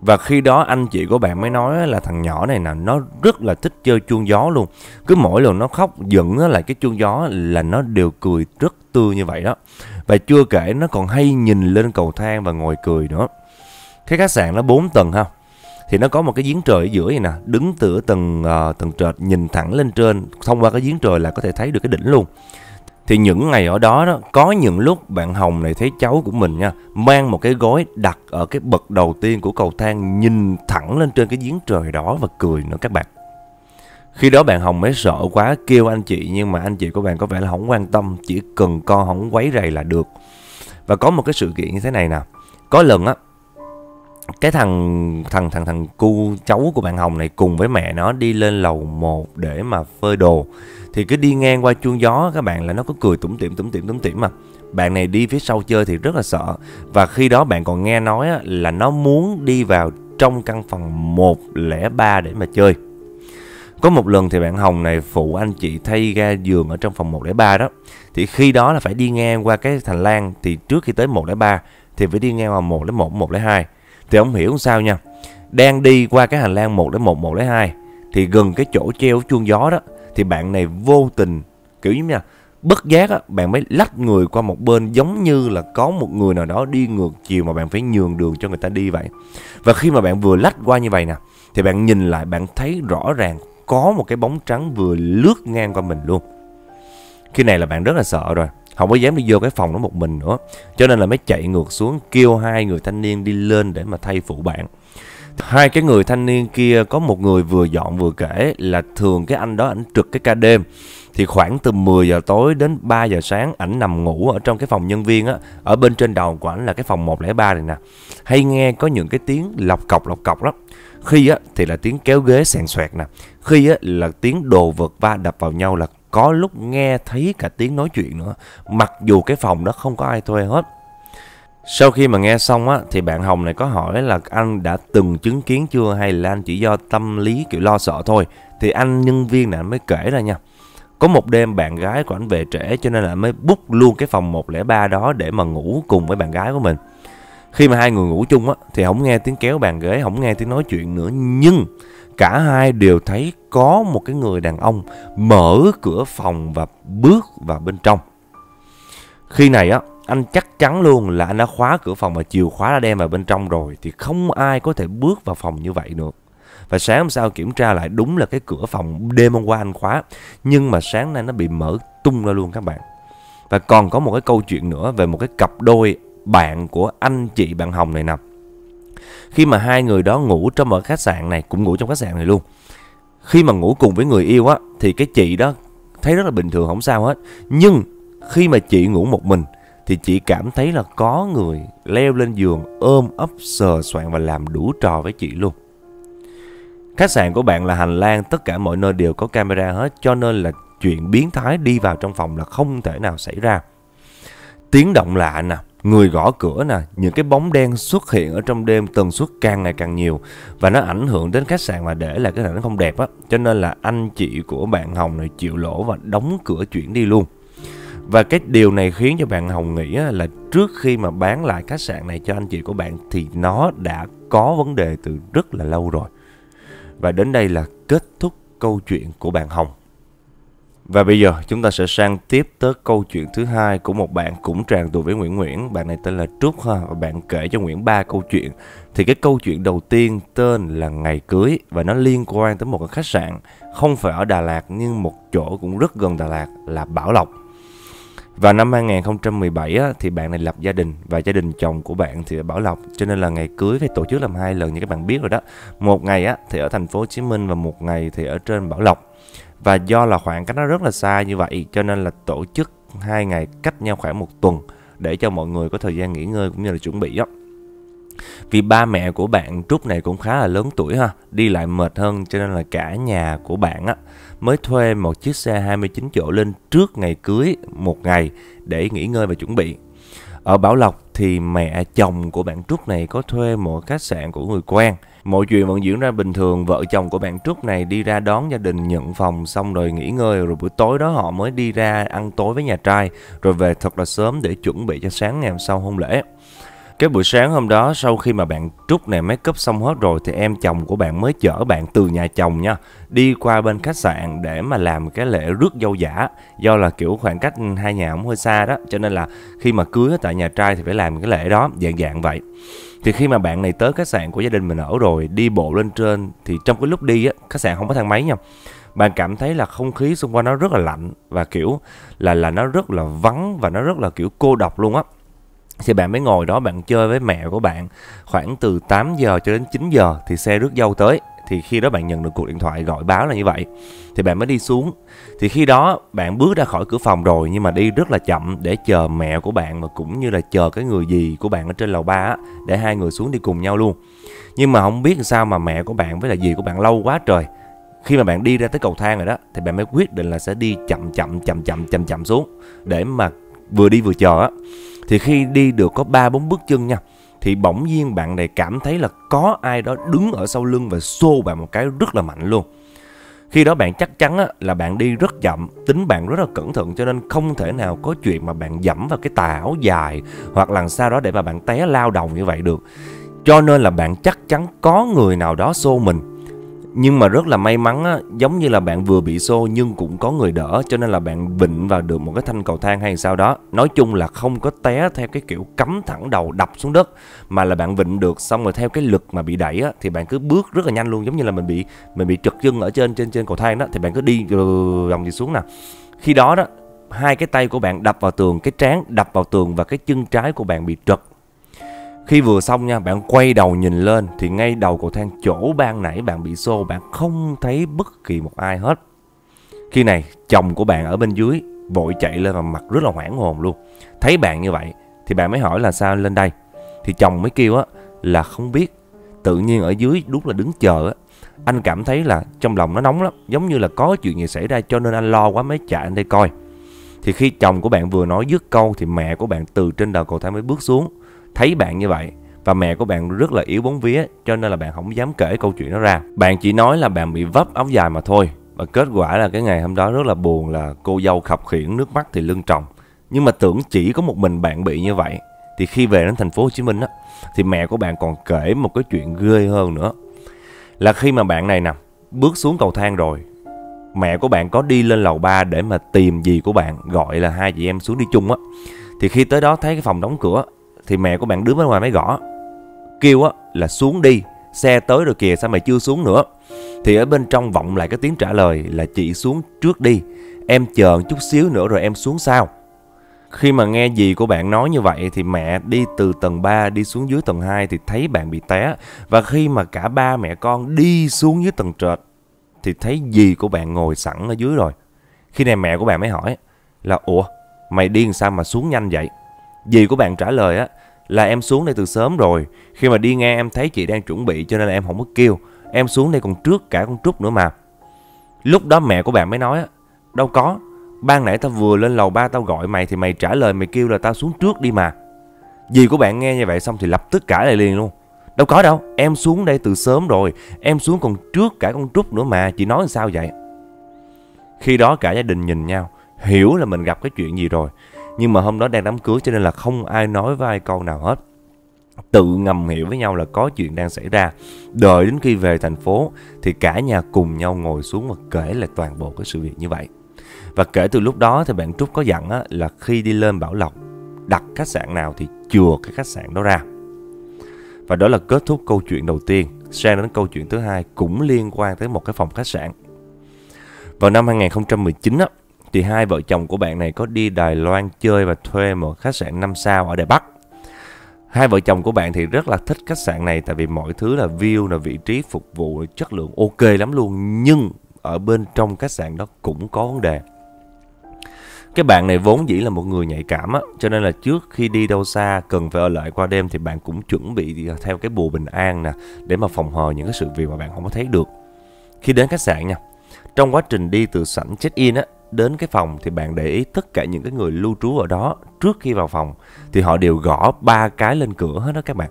Và khi đó anh chị của bạn mới nói là thằng nhỏ này là nó rất là thích chơi chuông gió luôn. Cứ mỗi lần nó khóc giận là cái chuông gió là nó đều cười rất tươi như vậy đó. Và chưa kể nó còn hay nhìn lên cầu thang và ngồi cười nữa. Cái khách sạn nó bốn tầng ha, thì nó có một cái giếng trời ở giữa vậy nè. Đứng từ tầng uh, tầng trệt nhìn thẳng lên trên, thông qua cái giếng trời là có thể thấy được cái đỉnh luôn. Thì những ngày ở đó đó, có những lúc bạn Hồng này thấy cháu của mình nha, mang một cái gối đặt ở cái bậc đầu tiên của cầu thang, nhìn thẳng lên trên cái giếng trời đó và cười nữa các bạn. Khi đó bạn Hồng mới sợ quá kêu anh chị, nhưng mà anh chị của bạn có vẻ là không quan tâm, chỉ cần con không quấy rầy là được. Và có một cái sự kiện như thế này nè. Có lần á, cái thằng thằng thằng thằng cu cháu của bạn Hồng này cùng với mẹ nó đi lên lầu một để mà phơi đồ. Thì cứ đi ngang qua chuông gió các bạn là nó có cười tủm tỉm tủm tỉm tủm tỉm mà. Bạn này đi phía sau chơi thì rất là sợ. Và khi đó bạn còn nghe nói là nó muốn đi vào trong căn phòng một không ba để mà chơi. Có một lần thì bạn Hồng này phụ anh chị thay ga giường ở trong phòng một không ba đó. Thì khi đó là phải đi ngang qua cái hành lang, thì trước khi tới một không ba thì phải đi ngang qua một không một, một không hai. Thì ông hiểu sao nha. Đang đi qua cái hành lang một không một, một không hai thì gần cái chỗ treo chuông gió đó, thì bạn này vô tình kiểu như nha, bất giác á, bạn mới lách người qua một bên, giống như là có một người nào đó đi ngược chiều mà bạn phải nhường đường cho người ta đi vậy. Và khi mà bạn vừa lách qua như vậy nè, thì bạn nhìn lại bạn thấy rõ ràng có một cái bóng trắng vừa lướt ngang qua mình luôn. Khi này là bạn rất là sợ rồi, không có dám đi vô cái phòng đó một mình nữa, cho nên là mới chạy ngược xuống kêu hai người thanh niên đi lên để mà thay phụ bạn. Hai cái người thanh niên kia, có một người vừa dọn vừa kể là thường cái anh đó ảnh trực cái ca đêm. Thì khoảng từ mười giờ tối đến ba giờ sáng ảnh nằm ngủ ở trong cái phòng nhân viên á. Ở bên trên đầu của ảnh là cái phòng một không ba này nè. Hay nghe có những cái tiếng lọc cọc lọc cọc lắm. Khi á thì là tiếng kéo ghế sàn xoẹt nè. Khi á là tiếng đồ vật va đập vào nhau, là có lúc nghe thấy cả tiếng nói chuyện nữa. Mặc dù cái phòng đó không có ai thuê hết. Sau khi mà nghe xong á, thì bạn Hồng này có hỏi là anh đã từng chứng kiến chưa, hay là anh chỉ do tâm lý kiểu lo sợ thôi. Thì anh nhân viên này anh mới kể ra nha. Có một đêm bạn gái của anh về trễ, cho nên là mới book luôn cái phòng một không ba đó để mà ngủ cùng với bạn gái của mình. Khi mà hai người ngủ chung á, thì không nghe tiếng kéo bàn ghế, không nghe tiếng nói chuyện nữa. Nhưng cả hai đều thấy có một cái người đàn ông mở cửa phòng và bước vào bên trong. Khi này á, anh chắc chắn luôn là anh đã khóa cửa phòng và chìa khóa đã đem vào bên trong rồi, thì không ai có thể bước vào phòng như vậy được. Và sáng hôm sau kiểm tra lại, đúng là cái cửa phòng đêm hôm qua anh khóa, nhưng mà sáng nay nó bị mở tung ra luôn các bạn. Và còn có một cái câu chuyện nữa về một cái cặp đôi bạn của anh chị bạn Hồng này nè. Khi mà hai người đó ngủ trong một khách sạn này, cũng ngủ trong khách sạn này luôn. Khi mà ngủ cùng với người yêu á, thì cái chị đó thấy rất là bình thường, không sao hết. Nhưng khi mà chị ngủ một mình thì chị cảm thấy là có người leo lên giường, ôm ấp, sờ soạn và làm đủ trò với chị luôn. Khách sạn của bạn là hành lang, tất cả mọi nơi đều có camera hết, cho nên là chuyện biến thái đi vào trong phòng là không thể nào xảy ra. Tiếng động lạ nè, người gõ cửa nè, những cái bóng đen xuất hiện ở trong đêm tần suất càng ngày càng nhiều. Và nó ảnh hưởng đến khách sạn và để lại cái cảnh không đẹp á. Cho nên là anh chị của bạn Hồng này chịu lỗ và đóng cửa chuyển đi luôn. Và cái điều này khiến cho bạn Hồng nghĩ là trước khi mà bán lại khách sạn này cho anh chị của bạn thì nó đã có vấn đề từ rất là lâu rồi. Và đến đây là kết thúc câu chuyện của bạn Hồng. Và bây giờ chúng ta sẽ sang tiếp tới câu chuyện thứ hai của một bạn cũng tràn tuổi với Nguyễn Nguyễn. Bạn này tên là Trúc ha, và bạn kể cho Nguyễn ba câu chuyện. Thì cái câu chuyện đầu tiên tên là Ngày Cưới, và nó liên quan tới một cái khách sạn không phải ở Đà Lạt nhưng một chỗ cũng rất gần Đà Lạt là Bảo Lộc. Và năm hai không một bảy á, thì bạn này lập gia đình, và gia đình chồng của bạn thì ở Bảo Lộc, cho nên là ngày cưới phải tổ chức làm hai lần như các bạn biết rồi đó. Một ngày á, thì ở thành phố Hồ Chí Minh và một ngày thì ở trên Bảo Lộc. Và do là khoảng cách nó rất là xa như vậy, cho nên là tổ chức hai ngày cách nhau khoảng một tuần để cho mọi người có thời gian nghỉ ngơi cũng như là chuẩn bị á. Vì ba mẹ của bạn Trúc này cũng khá là lớn tuổi ha, đi lại mệt hơn, cho nên là cả nhà của bạn á mới thuê một chiếc xe hai mươi chín chỗ lên trước ngày cưới một ngày để nghỉ ngơi và chuẩn bị. Ở Bảo Lộc thì mẹ chồng của bạn Trúc này có thuê một khách sạn của người quen. Mọi chuyện vẫn diễn ra bình thường, vợ chồng của bạn Trúc này đi ra đón gia đình, nhận phòng xong rồi nghỉ ngơi, rồi buổi tối đó họ mới đi ra ăn tối với nhà trai, rồi về thật là sớm để chuẩn bị cho sáng ngày hôm sau hôn lễ. Cái buổi sáng hôm đó sau khi mà bạn Trúc này make up xong hết rồi thì em chồng của bạn mới chở bạn từ nhà chồng nha, đi qua bên khách sạn để mà làm cái lễ rước dâu giả. Do là kiểu khoảng cách hai nhà cũng hơi xa đó, cho nên là khi mà cưới tại nhà trai thì phải làm cái lễ đó, dạng dạng vậy. Thì khi mà bạn này tới khách sạn của gia đình mình ở rồi, đi bộ lên trên, thì trong cái lúc đi á, khách sạn không có thang máy nha, bạn cảm thấy là không khí xung quanh nó rất là lạnh và kiểu là là nó rất là vắng và nó rất là kiểu cô độc luôn á. Thì bạn mới ngồi đó bạn chơi với mẹ của bạn khoảng từ tám giờ cho đến chín giờ thì xe rước dâu tới. Thì khi đó bạn nhận được cuộc điện thoại gọi báo là như vậy, thì bạn mới đi xuống. Thì khi đó bạn bước ra khỏi cửa phòng rồi, nhưng mà đi rất là chậm để chờ mẹ của bạn và cũng như là chờ cái người dì của bạn ở trên lầu ba á, để hai người xuống đi cùng nhau luôn. Nhưng mà không biết sao mà mẹ của bạn với là dì của bạn lâu quá trời. Khi mà bạn đi ra tới cầu thang rồi đó thì bạn mới quyết định là sẽ đi chậm chậm chậm chậm chậm chậm xuống để mà vừa đi vừa chờ á. Thì khi đi được có ba bốn bước chân nha, thì bỗng nhiên bạn này cảm thấy là có ai đó đứng ở sau lưng và xô bạn một cái rất là mạnh luôn. Khi đó bạn chắc chắn á, là bạn đi rất chậm, tính bạn rất là cẩn thận, cho nên không thể nào có chuyện mà bạn dẫm vào cái tà áo dài hoặc là sau đó để mà bạn té lao đầu như vậy được. Cho nên là bạn chắc chắn có người nào đó xô mình. Nhưng mà rất là may mắn á, giống như là bạn vừa bị xô nhưng cũng có người đỡ, cho nên là bạn vịn vào được một cái thanh cầu thang hay sao đó. Nói chung là không có té theo cái kiểu cắm thẳng đầu đập xuống đất, mà là bạn vịn được, xong rồi theo cái lực mà bị đẩy á, thì bạn cứ bước rất là nhanh luôn, giống như là mình bị mình bị trật chân ở trên trên trên cầu thang đó, thì bạn cứ đi vòng gì xuống nè. Khi đó đó, hai cái tay của bạn đập vào tường, cái trán đập vào tường và cái chân trái của bạn bị trật. Khi vừa xong nha, bạn quay đầu nhìn lên thì ngay đầu cầu thang chỗ ban nãy bạn bị xô, bạn không thấy bất kỳ một ai hết. Khi này chồng của bạn ở bên dưới vội chạy lên và mặt rất là hoảng hồn luôn. Thấy bạn như vậy thì bạn mới hỏi là sao lên đây. Thì chồng mới kêu á là không biết, tự nhiên ở dưới đúng là đứng chờ á, anh cảm thấy là trong lòng nó nóng lắm, giống như là có chuyện gì xảy ra cho nên anh lo quá mới chạy lên đây coi. Thì khi chồng của bạn vừa nói dứt câu thì mẹ của bạn từ trên đầu cầu thang mới bước xuống. Thấy bạn như vậy và mẹ của bạn rất là yếu bóng vía, cho nên là bạn không dám kể câu chuyện đó ra. Bạn chỉ nói là bạn bị vấp áo dài mà thôi. Và kết quả là cái ngày hôm đó rất là buồn, là cô dâu khập khiễng, nước mắt thì lưng tròng. Nhưng mà tưởng chỉ có một mình bạn bị như vậy. Thì khi về đến thành phố Hồ Chí Minh á, thì mẹ của bạn còn kể một cái chuyện ghê hơn nữa. Là khi mà bạn này nè bước xuống cầu thang rồi, mẹ của bạn có đi lên lầu ba để mà tìm dì của bạn, gọi là hai chị em xuống đi chung á. Thì khi tới đó thấy cái phòng đóng cửa thì mẹ của bạn đứng bên ngoài máy gõ, kêu á là xuống đi, xe tới rồi kìa, sao mày chưa xuống nữa. Thì ở bên trong vọng lại cái tiếng trả lời là chị xuống trước đi, em chờ chút xíu nữa rồi em xuống sau. Khi mà nghe dì của bạn nói như vậy thì mẹ đi từ tầng ba đi xuống dưới tầng hai thì thấy bạn bị té. Và khi mà cả ba mẹ con đi xuống dưới tầng trệt thì thấy dì của bạn ngồi sẵn ở dưới rồi. Khi này mẹ của bạn mới hỏi là ủa mày điên sao mà xuống nhanh vậy. Dì của bạn trả lời á là em xuống đây từ sớm rồi, khi mà đi nghe em thấy chị đang chuẩn bị cho nên là em không có kêu, em xuống đây còn trước cả con Trúc nữa mà. Lúc đó mẹ của bạn mới nói á, đâu có, ban nãy tao vừa lên lầu ba tao gọi mày thì mày trả lời mày kêu là tao xuống trước đi mà. Dì của bạn nghe như vậy xong thì lập tức cãi lại liền luôn, đâu có đâu, em xuống đây từ sớm rồi, em xuống còn trước cả con Trúc nữa mà, chị nói làm sao vậy. Khi đó cả gia đình nhìn nhau, hiểu là mình gặp cái chuyện gì rồi. Nhưng mà hôm đó đang đám cưới cho nên là không ai nói với ai câu nào hết. Tự ngầm hiểu với nhau là có chuyện đang xảy ra. Đợi đến khi về thành phố thì cả nhà cùng nhau ngồi xuống và kể lại toàn bộ cái sự việc như vậy. Và kể từ lúc đó thì bạn Trúc có dặn á, là khi đi lên Bảo Lộc, đặt khách sạn nào thì chừa cái khách sạn đó ra. Và đó là kết thúc câu chuyện đầu tiên. Sang đến câu chuyện thứ hai cũng liên quan tới một cái phòng khách sạn. Vào năm hai không một chín á, thì hai vợ chồng của bạn này có đi Đài Loan chơi và thuê một khách sạn năm sao ở Đài Bắc. Hai vợ chồng của bạn thì rất là thích khách sạn này, tại vì mọi thứ là view, là vị trí, phục vụ, chất lượng ok lắm luôn. Nhưng ở bên trong khách sạn đó cũng có vấn đề. Cái bạn này vốn dĩ là một người nhạy cảm á, cho nên là trước khi đi đâu xa cần phải ở lại qua đêm thì bạn cũng chuẩn bị theo cái bùa bình an nè, để mà phòng hờ những cái sự việc mà bạn không có thấy được. Khi đến khách sạn nha, trong quá trình đi từ sảnh check-in á đến cái phòng thì bạn để ý tất cả những cái người lưu trú ở đó trước khi vào phòng thì họ đều gõ ba cái lên cửa hết đó các bạn.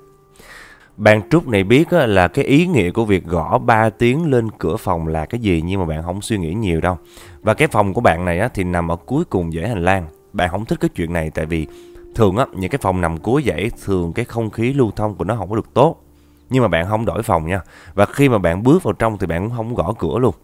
Bạn Trúc này biết là cái ý nghĩa của việc gõ ba tiếng lên cửa phòng là cái gì, nhưng mà bạn không suy nghĩ nhiều đâu. Và cái phòng của bạn này thì nằm ở cuối cùng dãy hành lang. Bạn không thích cái chuyện này tại vì Thường á, những cái phòng nằm cuối dãy thường cái không khí lưu thông của nó không có được tốt. Nhưng mà bạn không đổi phòng nha. Và khi mà bạn bước vào trong thì bạn cũng không gõ cửa luôn.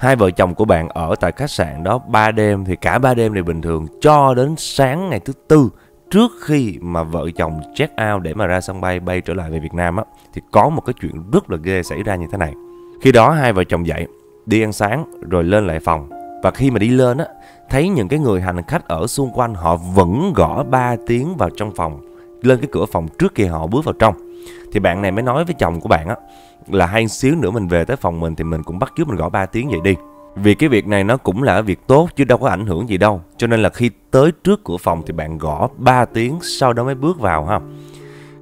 Hai vợ chồng của bạn ở tại khách sạn đó ba đêm, thì cả ba đêm này bình thường cho đến sáng ngày thứ tư, trước khi mà vợ chồng check out để mà ra sân bay bay trở lại về Việt Nam á, thì có một cái chuyện rất là ghê xảy ra như thế này. Khi đó hai vợ chồng dậy, đi ăn sáng rồi lên lại phòng. Và khi mà đi lên á, thấy những cái người hành khách ở xung quanh họ vẫn gõ ba tiếng vào trong phòng, lên cái cửa phòng trước khi họ bước vào trong. Thì bạn này mới nói với chồng của bạn á, là hay xíu nữa mình về tới phòng mình thì mình cũng bắt chước mình gõ ba tiếng vậy đi. Vì cái việc này nó cũng là việc tốt chứ đâu có ảnh hưởng gì đâu. Cho nên là khi tới trước cửa phòng thì bạn gõ ba tiếng, sau đó mới bước vào ha.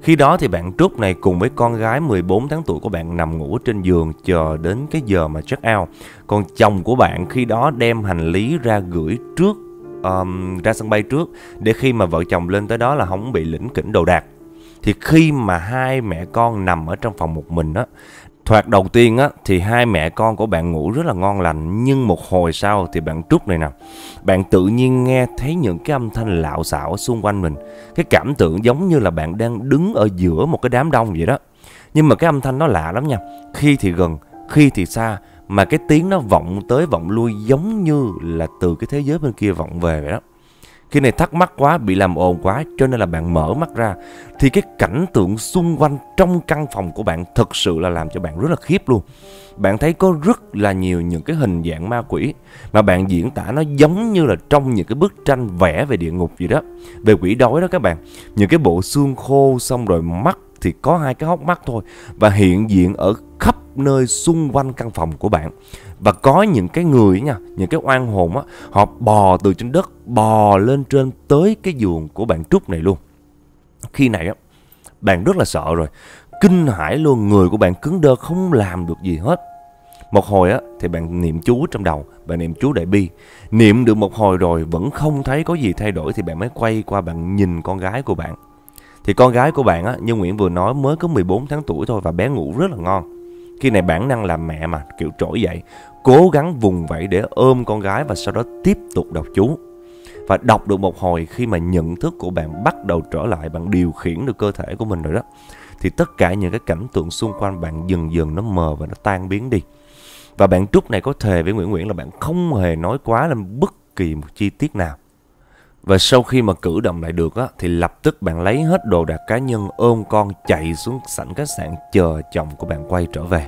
Khi đó thì bạn Trúc này cùng với con gái mười bốn tháng tuổi của bạn nằm ngủ trên giường chờ đến cái giờ mà check out. Còn chồng của bạn khi đó đem hành lý ra gửi trước, um, ra sân bay trước, để khi mà vợ chồng lên tới đó là không bị lỉnh kỉnh đồ đạc. Thì khi mà hai mẹ con nằm ở trong phòng một mình á, thoạt đầu tiên á, thì hai mẹ con của bạn ngủ rất là ngon lành. Nhưng một hồi sau thì bạn Trúc này nè, bạn tự nhiên nghe thấy những cái âm thanh lạo xạo xung quanh mình. Cái cảm tưởng giống như là bạn đang đứng ở giữa một cái đám đông vậy đó. Nhưng mà cái âm thanh nó lạ lắm nha. Khi thì gần, khi thì xa. Mà cái tiếng nó vọng tới vọng lui giống như là từ cái thế giới bên kia vọng về vậy đó. Khi này thắc mắc quá, bị làm ồn quá, cho nên là bạn mở mắt ra thì cái cảnh tượng xung quanh trong căn phòng của bạn thật sự là làm cho bạn rất là khiếp luôn. Bạn thấy có rất là nhiều những cái hình dạng ma quỷ mà bạn diễn tả nó giống như là trong những cái bức tranh vẽ về địa ngục gì đó, về quỷ đói đó các bạn. Những cái bộ xương khô, xong rồi mắt thì có hai cái hốc mắt thôi, và hiện diện ở khắp nơi xung quanh căn phòng của bạn. Và có những cái người nha, những cái oan hồn á, họ bò từ trên đất, bò lên trên tới cái giường của bạn Trúc này luôn. Khi này á, bạn rất là sợ rồi, kinh hãi luôn, người của bạn cứng đơ không làm được gì hết. Một hồi á, thì bạn niệm chú trong đầu, bạn niệm chú Đại Bi. Niệm được một hồi rồi vẫn không thấy có gì thay đổi thì bạn mới quay qua bạn nhìn con gái của bạn. Thì con gái của bạn á, như Nguyễn vừa nói mới có mười bốn tháng tuổi thôi và bé ngủ rất là ngon. Khi này bản năng làm mẹ mà, kiểu trỗi dậy, cố gắng vùng vẫy để ôm con gái và sau đó tiếp tục đọc chú. Và đọc được một hồi, khi mà nhận thức của bạn bắt đầu trở lại, bạn điều khiển được cơ thể của mình rồi đó, thì tất cả những cái cảnh tượng xung quanh bạn dần dần nó mờ và nó tan biến đi. Và bạn Trúc này có thề với Nguyễn Nguyễn là bạn không hề nói quá lên bất kỳ một chi tiết nào. Và sau khi mà cử động lại được á, thì lập tức bạn lấy hết đồ đạc cá nhân, ôm con chạy xuống sảnh khách sạn chờ chồng của bạn quay trở về.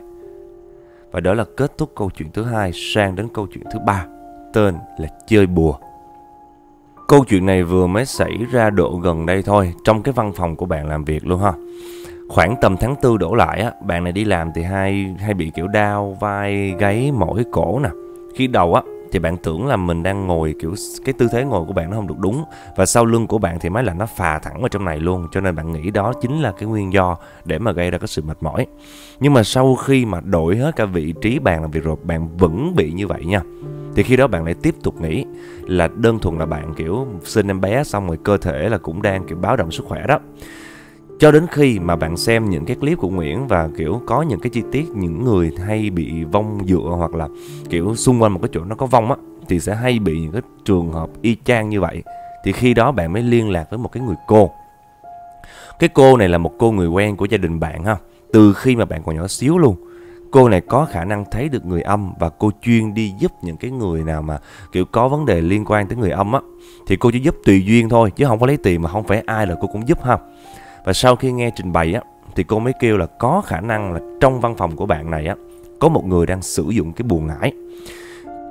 Và đó là kết thúc câu chuyện thứ hai. Sang đến câu chuyện thứ ba, tên là Chơi Bùa. Câu chuyện này vừa mới xảy ra độ gần đây thôi, trong cái văn phòng của bạn làm việc luôn ha. Khoảng tầm tháng tư đổ lại á, bạn này đi làm thì hay, hay bị kiểu đau vai, gáy, mỏi, cổ nè. Khi đầu á thì bạn tưởng là mình đang ngồi kiểu cái tư thế ngồi của bạn nó không được đúng, và sau lưng của bạn thì máy lạnh nó phà thẳng vào trong này luôn, cho nên bạn nghĩ đó chính là cái nguyên do để mà gây ra cái sự mệt mỏi. Nhưng mà sau khi mà đổi hết cả vị trí bàn làm việc rồi, bạn vẫn bị như vậy nha. Thì khi đó bạn lại tiếp tục nghĩ là đơn thuần là bạn kiểu sinh em bé xong rồi cơ thể là cũng đang kiểu báo động sức khỏe đó. Cho đến khi mà bạn xem những cái clip của Nguyễn và kiểu có những cái chi tiết những người hay bị vong dựa, hoặc là kiểu xung quanh một cái chỗ nó có vong á, thì sẽ hay bị những cái trường hợp y chang như vậy. Thì khi đó bạn mới liên lạc với một cái người cô. Cái cô này là một cô người quen của gia đình bạn ha, từ khi mà bạn còn nhỏ xíu luôn. Cô này có khả năng thấy được người âm và cô chuyên đi giúp những cái người nào mà kiểu có vấn đề liên quan tới người âm á. Thì cô chỉ giúp tùy duyên thôi chứ không có lấy tiền, mà không phải ai là cô cũng giúp ha. Và sau khi nghe trình bày á, thì cô mới kêu là có khả năng là trong văn phòng của bạn này á, có một người đang sử dụng cái bùa ngải.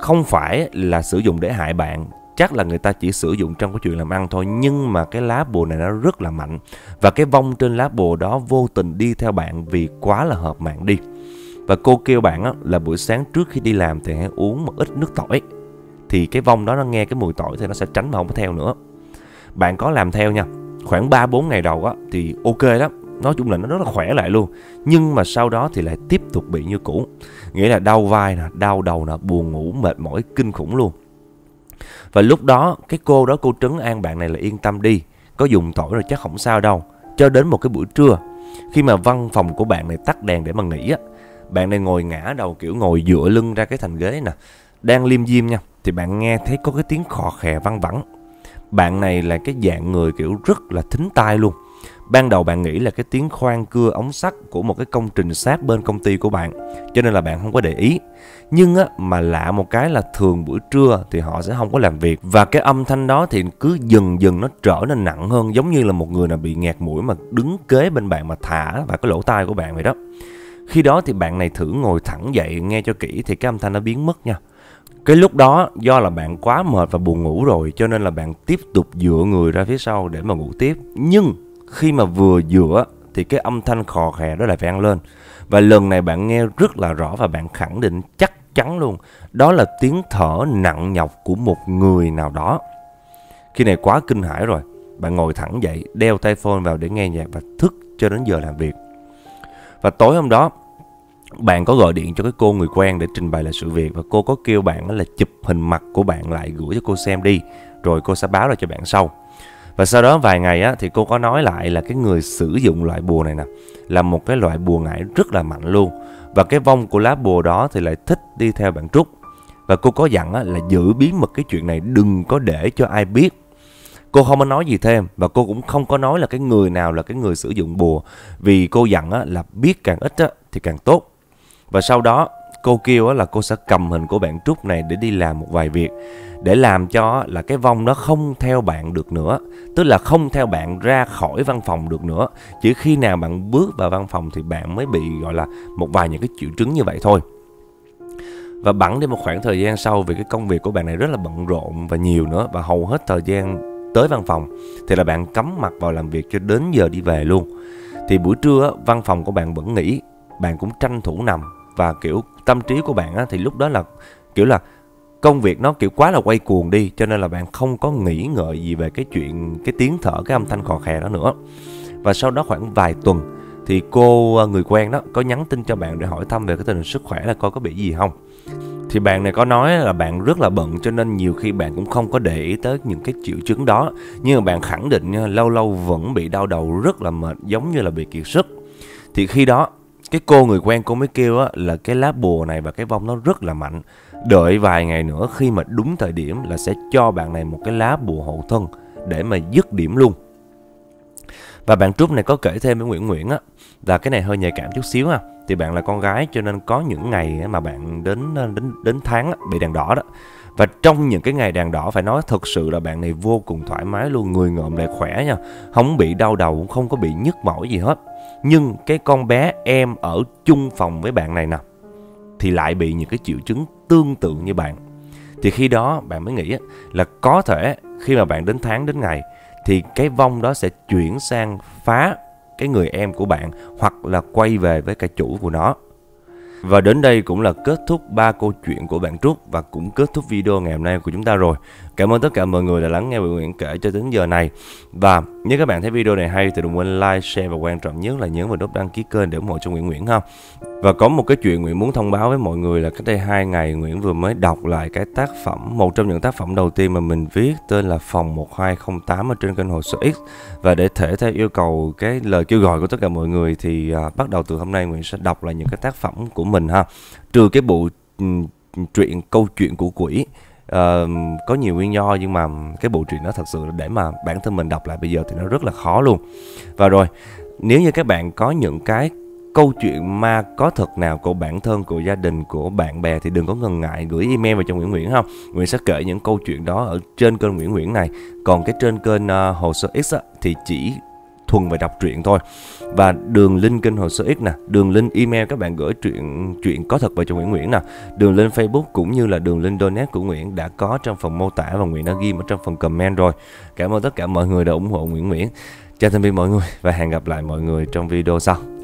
Không phải là sử dụng để hại bạn, chắc là người ta chỉ sử dụng trong cái chuyện làm ăn thôi. Nhưng mà cái lá bùa này nó rất là mạnh, và cái vong trên lá bùa đó vô tình đi theo bạn vì quá là hợp mạng đi. Và cô kêu bạn á, là buổi sáng trước khi đi làm thì hãy uống một ít nước tỏi. Thì cái vong đó nó nghe cái mùi tỏi thì nó sẽ tránh mà không có theo nữa. Bạn có làm theo nha. Khoảng ba bốn ngày đầu á, thì ok lắm, nói chung là nó rất là khỏe lại luôn. Nhưng mà sau đó thì lại tiếp tục bị như cũ. Nghĩa là đau vai nè, đau đầu nè, buồn ngủ, mệt mỏi kinh khủng luôn. Và lúc đó cái cô đó cô trấn an bạn này là yên tâm đi, có dùng tỏi rồi chắc không sao đâu. Cho đến một cái buổi trưa, khi mà văn phòng của bạn này tắt đèn để mà nghỉ á, bạn này ngồi ngã đầu kiểu ngồi dựa lưng ra cái thành ghế nè, đang liêm diêm nha, thì bạn nghe thấy có cái tiếng khò khè văng vẳng. Bạn này là cái dạng người kiểu rất là thính tai luôn. Ban đầu bạn nghĩ là cái tiếng khoan cưa ống sắt của một cái công trình sát bên công ty của bạn, cho nên là bạn không có để ý. Nhưng á, mà lạ một cái là thường buổi trưa thì họ sẽ không có làm việc, và cái âm thanh đó thì cứ dần dần nó trở nên nặng hơn, giống như là một người nào bị nghẹt mũi mà đứng kế bên bạn mà thả vào cái lỗ tai của bạn vậy đó. Khi đó thì bạn này thử ngồi thẳng dậy nghe cho kỹ thì cái âm thanh nó biến mất nha. Cái lúc đó do là bạn quá mệt và buồn ngủ rồi, cho nên là bạn tiếp tục dựa người ra phía sau để mà ngủ tiếp. Nhưng khi mà vừa dựa thì cái âm thanh khò khè đó lại vang lên. Và lần này bạn nghe rất là rõ và bạn khẳng định chắc chắn luôn, đó là tiếng thở nặng nhọc của một người nào đó. Khi này quá kinh hãi rồi, bạn ngồi thẳng dậy, đeo tai phone vào để nghe nhạc và thức cho đến giờ làm việc. Và tối hôm đó, bạn có gọi điện cho cái cô người quen để trình bày lại sự việc, và cô có kêu bạn là chụp hình mặt của bạn lại gửi cho cô xem đi, rồi cô sẽ báo lại cho bạn sau. Và sau đó vài ngày á, thì cô có nói lại là cái người sử dụng loại bùa này nè là một cái loại bùa ngải rất là mạnh luôn, và cái vong của lá bùa đó thì lại thích đi theo bạn Trúc. Và cô có dặn á, là giữ bí mật cái chuyện này, đừng có để cho ai biết. Cô không có nói gì thêm, và cô cũng không có nói là cái người nào là cái người sử dụng bùa, vì cô dặn á, là biết càng ít á, thì càng tốt. Và sau đó cô kêu á, là cô sẽ cầm hình của bạn Trúc này để đi làm một vài việc, để làm cho là cái vong nó không theo bạn được nữa, tức là không theo bạn ra khỏi văn phòng được nữa. Chỉ khi nào bạn bước vào văn phòng thì bạn mới bị gọi là một vài những cái triệu chứng như vậy thôi. Và bẵng đi một khoảng thời gian sau, vì cái công việc của bạn này rất là bận rộn và nhiều nữa, và hầu hết thời gian tới văn phòng thì là bạn cắm mặt vào làm việc cho đến giờ đi về luôn. Thì buổi trưa văn phòng của bạn vẫn nghỉ, bạn cũng tranh thủ nằm. Và kiểu tâm trí của bạn thì lúc đó là kiểu là công việc nó kiểu quá là quay cuồng đi, cho nên là bạn không có nghĩ ngợi gì về cái chuyện, cái tiếng thở, cái âm thanh khò khè đó nữa. Và sau đó khoảng vài tuần thì cô người quen đó có nhắn tin cho bạn để hỏi thăm về cái tình hình sức khỏe, là coi có bị gì không. Thì bạn này có nói là bạn rất là bận, cho nên nhiều khi bạn cũng không có để ý tới những cái triệu chứng đó. Nhưng mà bạn khẳng định lâu lâu vẫn bị đau đầu rất là mệt, giống như là bị kiệt sức. Thì khi đó cái cô người quen cô mới kêu á, là cái lá bùa này và cái vong nó rất là mạnh, đợi vài ngày nữa khi mà đúng thời điểm là sẽ cho bạn này một cái lá bùa hộ thân để mà dứt điểm luôn. Và bạn Trúc này có kể thêm với Nguyễn Nguyễn á, là cái này hơi nhạy cảm chút xíu ha. Thì bạn là con gái cho nên có những ngày mà bạn đến đến đến tháng á, bị đèn đỏ đó. Và trong những cái ngày đèn đỏ phải nói thật sự là bạn này vô cùng thoải mái luôn, người ngợm lại khỏe nha, không bị đau đầu, cũng không có bị nhức mỏi gì hết. Nhưng cái con bé em ở chung phòng với bạn này nè thì lại bị những cái triệu chứng tương tự như bạn. Thì khi đó bạn mới nghĩ là có thể khi mà bạn đến tháng đến ngày thì cái vong đó sẽ chuyển sang phá cái người em của bạn, hoặc là quay về với cái chủ của nó. Và đến đây cũng là kết thúc ba câu chuyện của bạn Trúc, và cũng kết thúc video ngày hôm nay của chúng ta rồi. Cảm ơn tất cả mọi người đã lắng nghe Nguyễn Nguyễn kể cho đến giờ này. Và nếu các bạn thấy video này hay thì đừng quên like, share, và quan trọng nhất là nhấn vào nút đăng ký kênh để ủng hộ cho Nguyễn Nguyễn ha. Và có một cái chuyện Nguyễn muốn thông báo với mọi người là cách đây hai ngày Nguyễn vừa mới đọc lại cái tác phẩm, một trong những tác phẩm đầu tiên mà mình viết, tên là Phòng một hai không tám ở trên kênh Hồ Sơ X. Và để thể theo yêu cầu cái lời kêu gọi của tất cả mọi người thì à, bắt đầu từ hôm nay Nguyễn sẽ đọc lại những cái tác phẩm của mình ha, trừ cái bộ um, truyện câu chuyện của quỷ. Uh, có nhiều nguyên do, nhưng mà cái bộ truyện đó thật sự để mà bản thân mình đọc lại bây giờ thì nó rất là khó luôn. Và rồi nếu như các bạn có những cái câu chuyện ma có thật nào của bản thân, của gia đình, của bạn bè thì đừng có ngần ngại gửi email vào cho Nguyễn Nguyễn không. Nguyễn sẽ kể những câu chuyện đó ở trên kênh Nguyễn Nguyễn này. Còn cái trên kênh uh, Hồ Sơ X á, thì chỉ thuần về đọc truyện thôi. Và đường link kênh Hồ Sơ X nè, đường link email các bạn gửi truyện chuyện có thật về cho Nguyễn Nguyễn nè, đường link Facebook cũng như là đường link donate của Nguyễn đã có trong phần mô tả, và Nguyễn đã ghi ở trong phần comment rồi. Cảm ơn tất cả mọi người đã ủng hộ Nguyễn Nguyễn. Chào tạm biệt mọi người và hẹn gặp lại mọi người trong video sau.